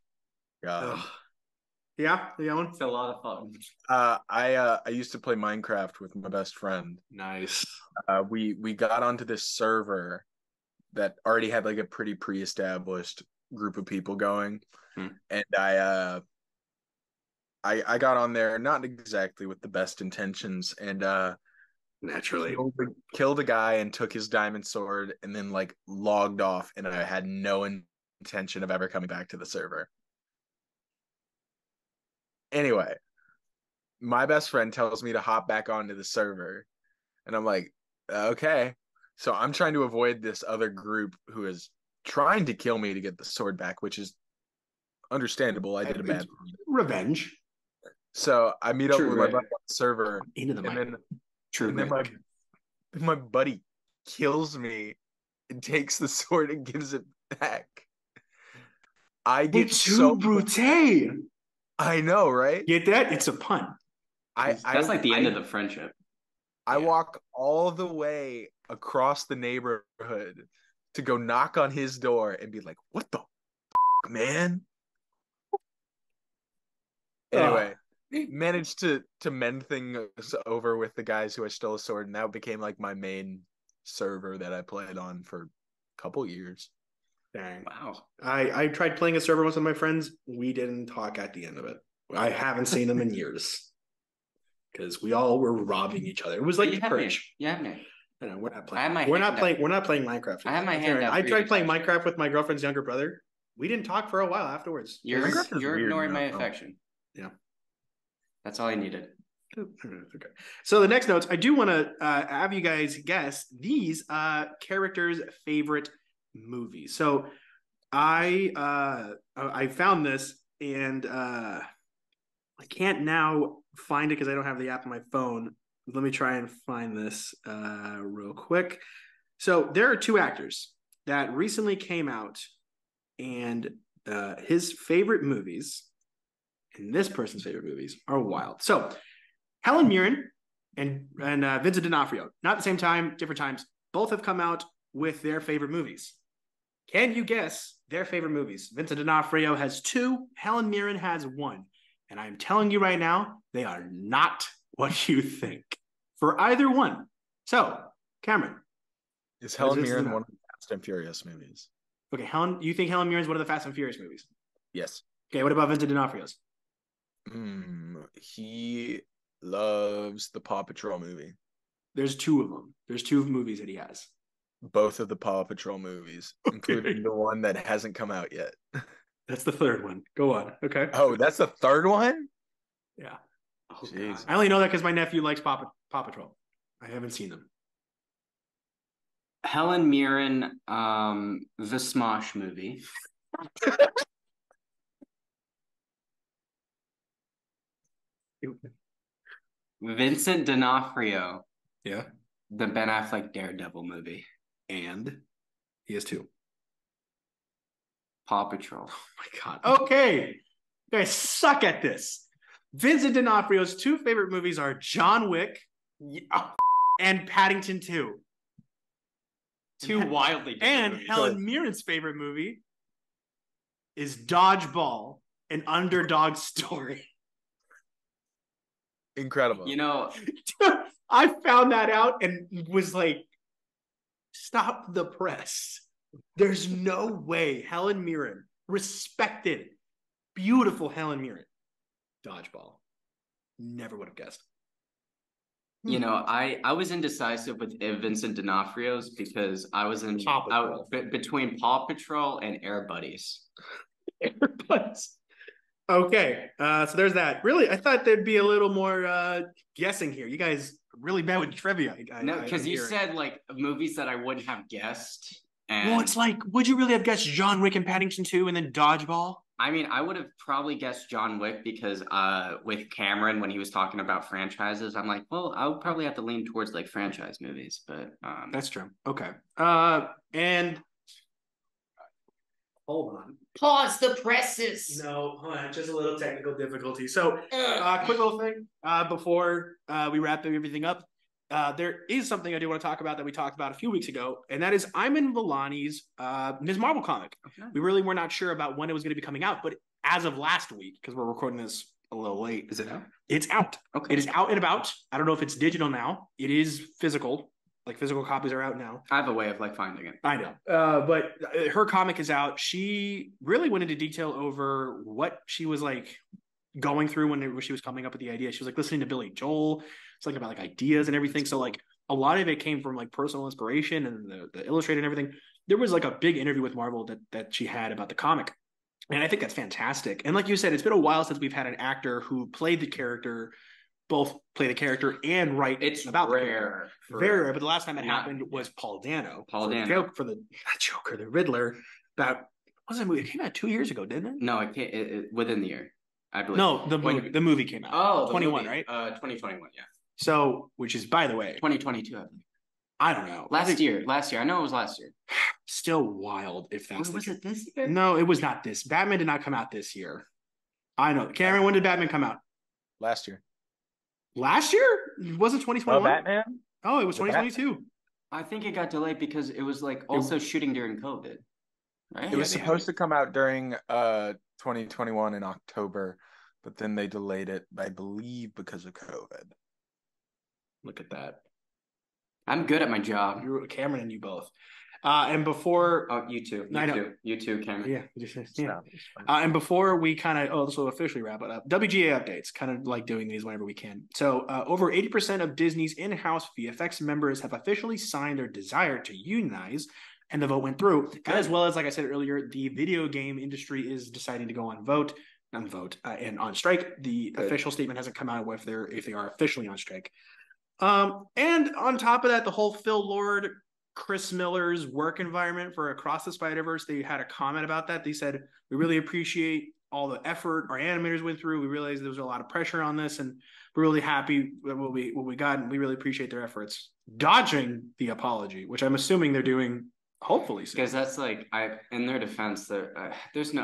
God. Yeah, the own. It's a lot of fun. I used to play Minecraft with my best friend. Nice. We got onto this server that already had like a pretty pre-established group of people going, and I got on there not exactly with the best intentions, and naturally killed a guy and took his diamond sword, and then like logged off, and I had no intention of ever coming back to the server. Anyway, my best friend tells me to hop back onto the server, and I'm like, okay. So I'm trying to avoid this other group who is trying to kill me to get the sword back, which is understandable. I did a bad revenge. So I meet up with my buddy on the server, and then my buddy kills me and takes the sword and gives it back. I get brute. I know, right? Get that? It's a pun. That's like the end of the friendship. I walk all the way across the neighborhood to go knock on his door and be like, what the f***, man? Anyway, managed to mend things over with the guys who I stole a sword, and that became like my main server that I played on for a couple years. Dang. Wow. I tried playing a server once with my friends. We didn't talk at the end of it. I haven't seen them in years. Because we all were robbing each other. It was like Purge. Yeah, man. We're not playing. We're not playing Minecraft. I have my hand up. I tried playing Minecraft with my girlfriend's younger brother. We didn't talk for a while afterwards. You're ignoring my affection. Yeah. That's all I needed. Okay. So the next notes, I do want to have you guys guess these characters' favorite movie. So I found this, and I can't now find it because I don't have the app on my phone. Let me try and find this real quick. So there are 2 actors that recently came out, and his favorite movies and this person's favorite movies are wild. So Helen Mirren and Vincent D'Onofrio, not at the same time, different times, both have come out with their favorite movies. Can you guess their favorite movies? Vincent D'Onofrio has 2. Helen Mirren has 1. And I'm telling you right now, they are not what you think for either one. So, Cameron. Is Helen Mirren one of the Fast and Furious movies? Okay, Helen, you think Helen Mirren is one of the Fast and Furious movies? Yes. Okay, what about Vincent D'Onofrio's? He loves the Paw Patrol movie. There's 2 of them. There's 2 movies that he has. Both of the Paw Patrol movies, including the one that hasn't come out yet. That's the 3rd one. Go on. Okay. Oh, that's the 3rd one? Yeah. Oh, jeez. I only know that because my nephew likes Paw Patrol. I haven't seen them. Helen Mirren, the Smosh movie. Vincent D'Onofrio. Yeah. The Ben Affleck Daredevil movie. And he has 2. Paw Patrol. Oh my God. Okay. You guys suck at this. Vincent D'Onofrio's 2 favorite movies are John Wick and Paddington 2. 2 wildly different movies. Helen Mirren's favorite movie is Dodgeball, an Underdog Story. Incredible. You know, I found that out and was like, stop the press. There's no way Helen Mirren, respected, beautiful Helen Mirren, Dodgeball. never would have guessed. You know, I was indecisive with Vincent D'Onofrio's because I was in between Paw Patrol and Air Buddies. Air Buddies. Okay, so there's that. Really, I thought there'd be a little more guessing here. You guys are really bad with trivia. No, because you said like movies that I wouldn't have guessed. And... Well, it's like, would you really have guessed John Wick and Paddington 2 and then Dodgeball? I mean, I would have probably guessed John Wick because with Cameron, when he was talking about franchises, I'm like, well, I would probably have to lean towards like franchise movies, but... That's true. Okay. And... Hold on. Pause the presses. No, hold on. Just a little technical difficulty. So, quick little thing before we wrap everything up. There is something I do want to talk about that we talked about a few weeks ago, and that is Ayman Velani's Ms. Marvel comic. Okay. We really were not sure about when it was going to be coming out, but as of last week, because we're recording this a little late, is it out? It's out. Okay. It is out and about. I don't know if it's digital now. It is physical. Like, physical copies are out now. I have a way of, like, finding it. I know. But her comic is out. She really went into detail over what she was, like, going through when she was coming up with the idea. She was, like, listening to Billy Joel. It's like about like ideas and everything. So like a lot of it came from like personal inspiration and the illustrator and everything. There was like a big interview with Marvel that she had about the comic. And I think that's fantastic. And like you said, it's been a while since we've had an actor who played the character, both play the character and write about rare. Very rare. But the last time it happened was Paul Dano. The Riddler. That was a movie. It came out 2 years ago, didn't it? No, it within the year, I believe. No, the movie came out. Oh, 21, right? 2021, yeah. So, which is, by the way... 2022, I think. I don't know. Last year. I know it was last year. Still wild, if that's... Was it this year? No, it was not this. Batman did not come out this year. I know. Cameron, when did Batman come out? Last year. Last year? It wasn't 2021? Oh, Batman? Oh, it was 2022. Batman. I think it got delayed because it was, like, also shooting during COVID. Right? It was supposed to come out during 2021 in October, but then they delayed it, I believe, because of COVID. Look at that. I'm good at my job. You're Cameron and you both. And before... Oh, you too. You too, Cameron. Yeah. And before we kind of... Oh, this will officially wrap it up. WGA updates. Kind of like doing these whenever we can. So over 80% of Disney's in-house VFX members have officially signed their desire to unionize, and the vote went through. As well as, like I said earlier, the video game industry is deciding to go on and on strike. The official statement hasn't come out if they are officially on strike. And on top of that, the whole Phil Lord, Chris Miller's work environment for Across the Spider-Verse, they had a comment about that. They said, we really appreciate all the effort our animators went through. We realized there was a lot of pressure on this, and we're really happy with what we got, and we really appreciate their efforts. Dodging the apology, which I'm assuming they're doing hopefully soon. Because that's like, in their defense,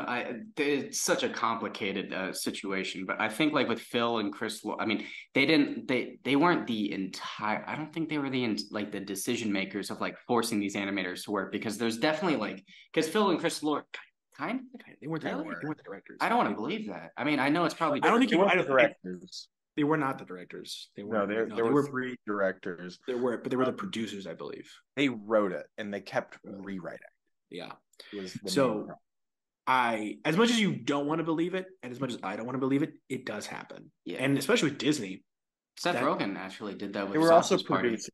it's such a complicated situation. But I think like with Phil and Chris, I mean, they weren't the entire. I don't think they were the decision makers of like forcing these animators to work, because there's definitely like, because Phil and Chris Lord kind of they weren't the directors. I don't want to believe that. I mean, I know it's probably. I don't think they were the directors. They were not the directors. There were three directors. They were the producers, I believe. They wrote it, and they kept rewriting. Yeah. So, as much as you don't want to believe it, and as much as I don't want to believe it, it does happen. Yeah. And especially with Disney. Seth Rogen actually did that with Sausage Party. They were also producers.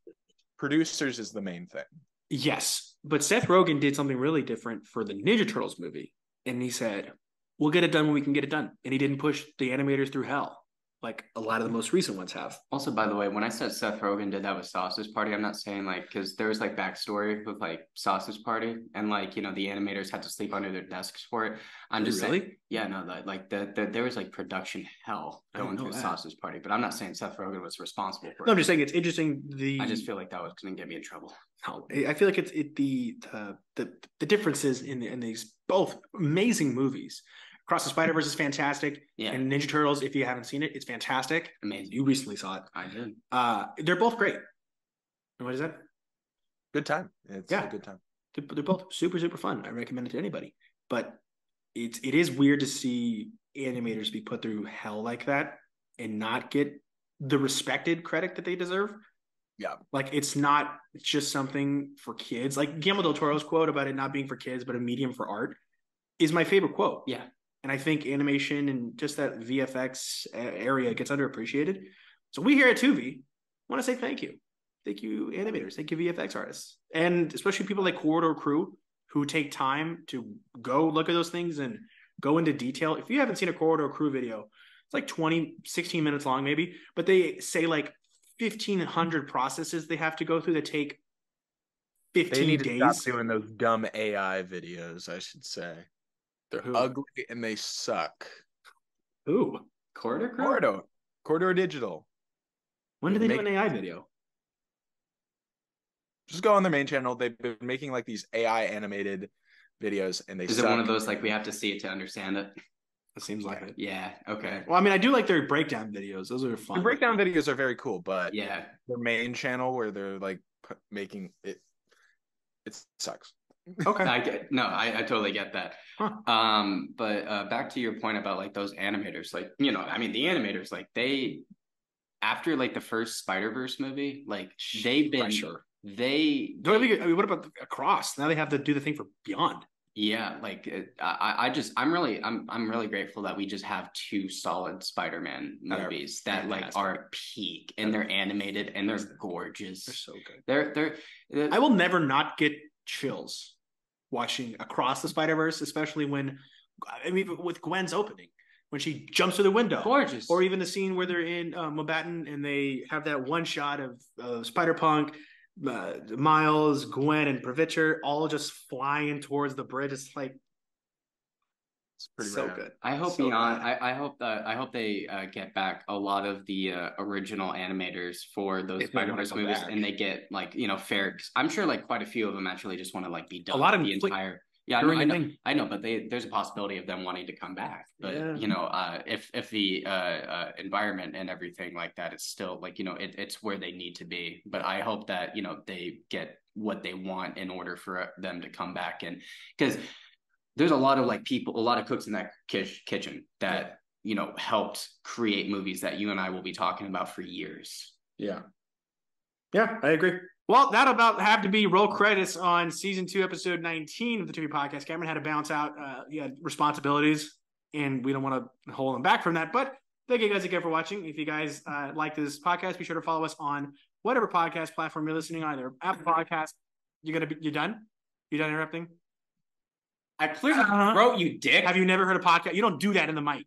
Producers is the main thing. Yes. But Seth Rogen did something really different for the Ninja Turtles movie. And he said, we'll get it done when we can get it done. And he didn't push the animators through hell, like a lot of the most recent ones have. Also, by the way, when I said Seth Rogen did that with Sausage Party, I'm not saying like, because there was like backstory with like Sausage Party and like, you know, the animators had to sleep under their desks for it. I'm just saying, yeah, no, like there was like production hell going through Sausage Party, but I'm not saying Seth Rogen was responsible for it. No, I'm just saying it's interesting. I just feel like that was going to get me in trouble. No, I feel like it's the differences in these both amazing movies. Across the Spider-Verse is fantastic, and Ninja Turtles, if you haven't seen it, it's fantastic. Amazing. You recently saw it. I did. They're both great. And what is that? Good time. It's a good time. They're both super, super fun. I recommend it to anybody. But it is weird to see animators be put through hell like that and not get the respected credit that they deserve. Yeah. Like, it's not just something for kids. Like, Guillermo del Toro's quote about it not being for kids but a medium for art is my favorite quote. Yeah. And I think animation and just that VFX area gets underappreciated. So we here at Tu-Vie want to say thank you. Thank you, animators. Thank you, VFX artists. And especially people like Corridor Crew who take time to go look at those things and go into detail. If you haven't seen a Corridor Crew video, it's like 16 minutes long maybe, but they say like 1,500 processes they have to go through that take 15 days. They need to stop doing those dumb AI videos, I should say. They're ugly and they suck. Ooh, Corridor Digital. When did they do an AI video? Just go on their main channel. They've been making like these AI animated videos, and they suck. Is it one of those like we have to see it to understand it? It seems like it. Yeah. Okay. Well, I mean, I do like their breakdown videos. Those are fun. Their breakdown videos are very cool, but yeah, their main channel where they're like making it, it sucks. Okay. I totally get that. Huh. But back to your point about like those animators, like, you know, I mean, the animators, like they, after like the first Spider-Verse movie, like they've been, what about Across? Now they have to do the thing for Beyond. Yeah. Like I'm really grateful that we just have two solid Spider-Man movies that like are peak and they're animated and they're gorgeous. They're so good. I will never not get chills watching Across the Spider-Verse, especially when, I mean, with Gwen's opening when she jumps through the window, gorgeous, or even the scene where they're in Mountbatten and they have that one shot of Spider-Punk, Miles, Gwen, and Privitcher all just flying towards the bridge. It's like it's pretty so rad. Good. I hope Beyond. I hope they get back a lot of the original animators for those Spider-Verse movies, and they get like, you know, fair. I'm sure like quite a few of them actually just want to like be done. A lot of the entire. Yeah, I know, but there's a possibility of them wanting to come back. But you know, if the environment and everything like that is still like, you know, it's where they need to be. But I hope that, you know, they get what they want in order for them to come back, and because there's a lot of like people, a lot of cooks in that kitchen that you know helped create movies that you and I will be talking about for years. Yeah, yeah, I agree. Well, that'll about have to be roll credits on season 2, episode 19 of the Tu-Vie Podcast. Cameron had to bounce out. He had responsibilities, and we don't want to hold him back from that. But thank you guys again for watching. If you guys like this podcast, be sure to follow us on whatever podcast platform you're listening on. Either Apple Podcasts. You done? You done interrupting? I clearly wrote you, dick. Have you never heard a podcast? You don't do that in the mic.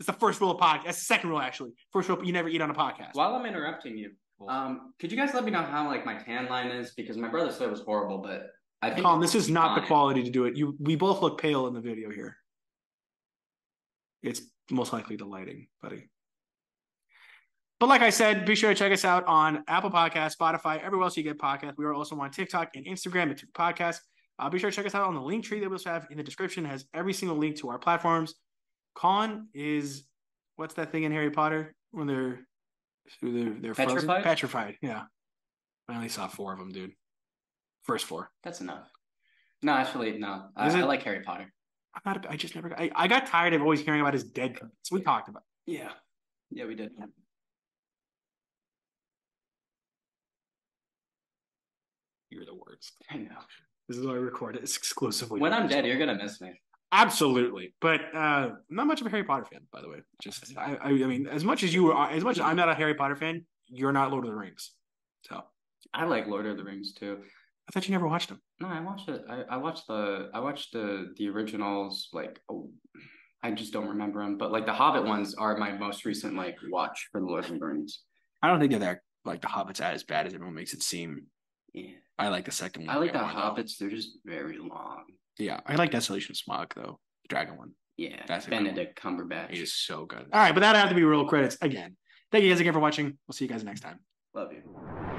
It's the first rule of podcast. That's the second rule, actually. First rule: you never eat on a podcast. While I'm interrupting you. Cool. Could you guys let me know how like my tan line is, because my brother said it was horrible, but I think Colin, this is not the quality to do it. We both look pale in the video here. It's most likely the lighting, buddy. But like I said, be sure to check us out on Apple Podcasts, Spotify, everywhere else you get podcasts. We are also on TikTok and Instagram at Tu-Vie Podcast. Be sure to check us out on the link tree that we also have in the description. It has every single link to our platforms. Colin is, what's that thing in Harry Potter when they're they're petrified? Petrified, yeah. I only saw 4 of them, dude. First 4. That's enough. No, actually, no. I like Harry Potter. I got tired of always hearing about his dead cousins. We talked about it. Yeah. Yeah, we did. Yeah. You're the worst. I know. This is why I record it. It's exclusively. When I'm dead, you're going to miss me. Absolutely, but not much of a Harry Potter fan, by the way. Just I mean, as much as I'm not a Harry Potter fan, you're not Lord of the Rings. So I like Lord of the Rings too. I thought you never watched them. No, I watched it. I watched the originals. Like, I just don't remember them. But like the Hobbit ones are my most recent like watch for the Lord of the Rings. I don't think they're that, like the Hobbit's as bad as everyone makes it seem. Yeah, I like the second one. I like the Hobbits. They're just very long. Yeah, I like Desolation of Smog, though. The dragon one. Yeah, that's Benedict Cumberbatch. He is so good. All right, but that'll have to be real credits again. Thank you guys again for watching. We'll see you guys next time. Love you.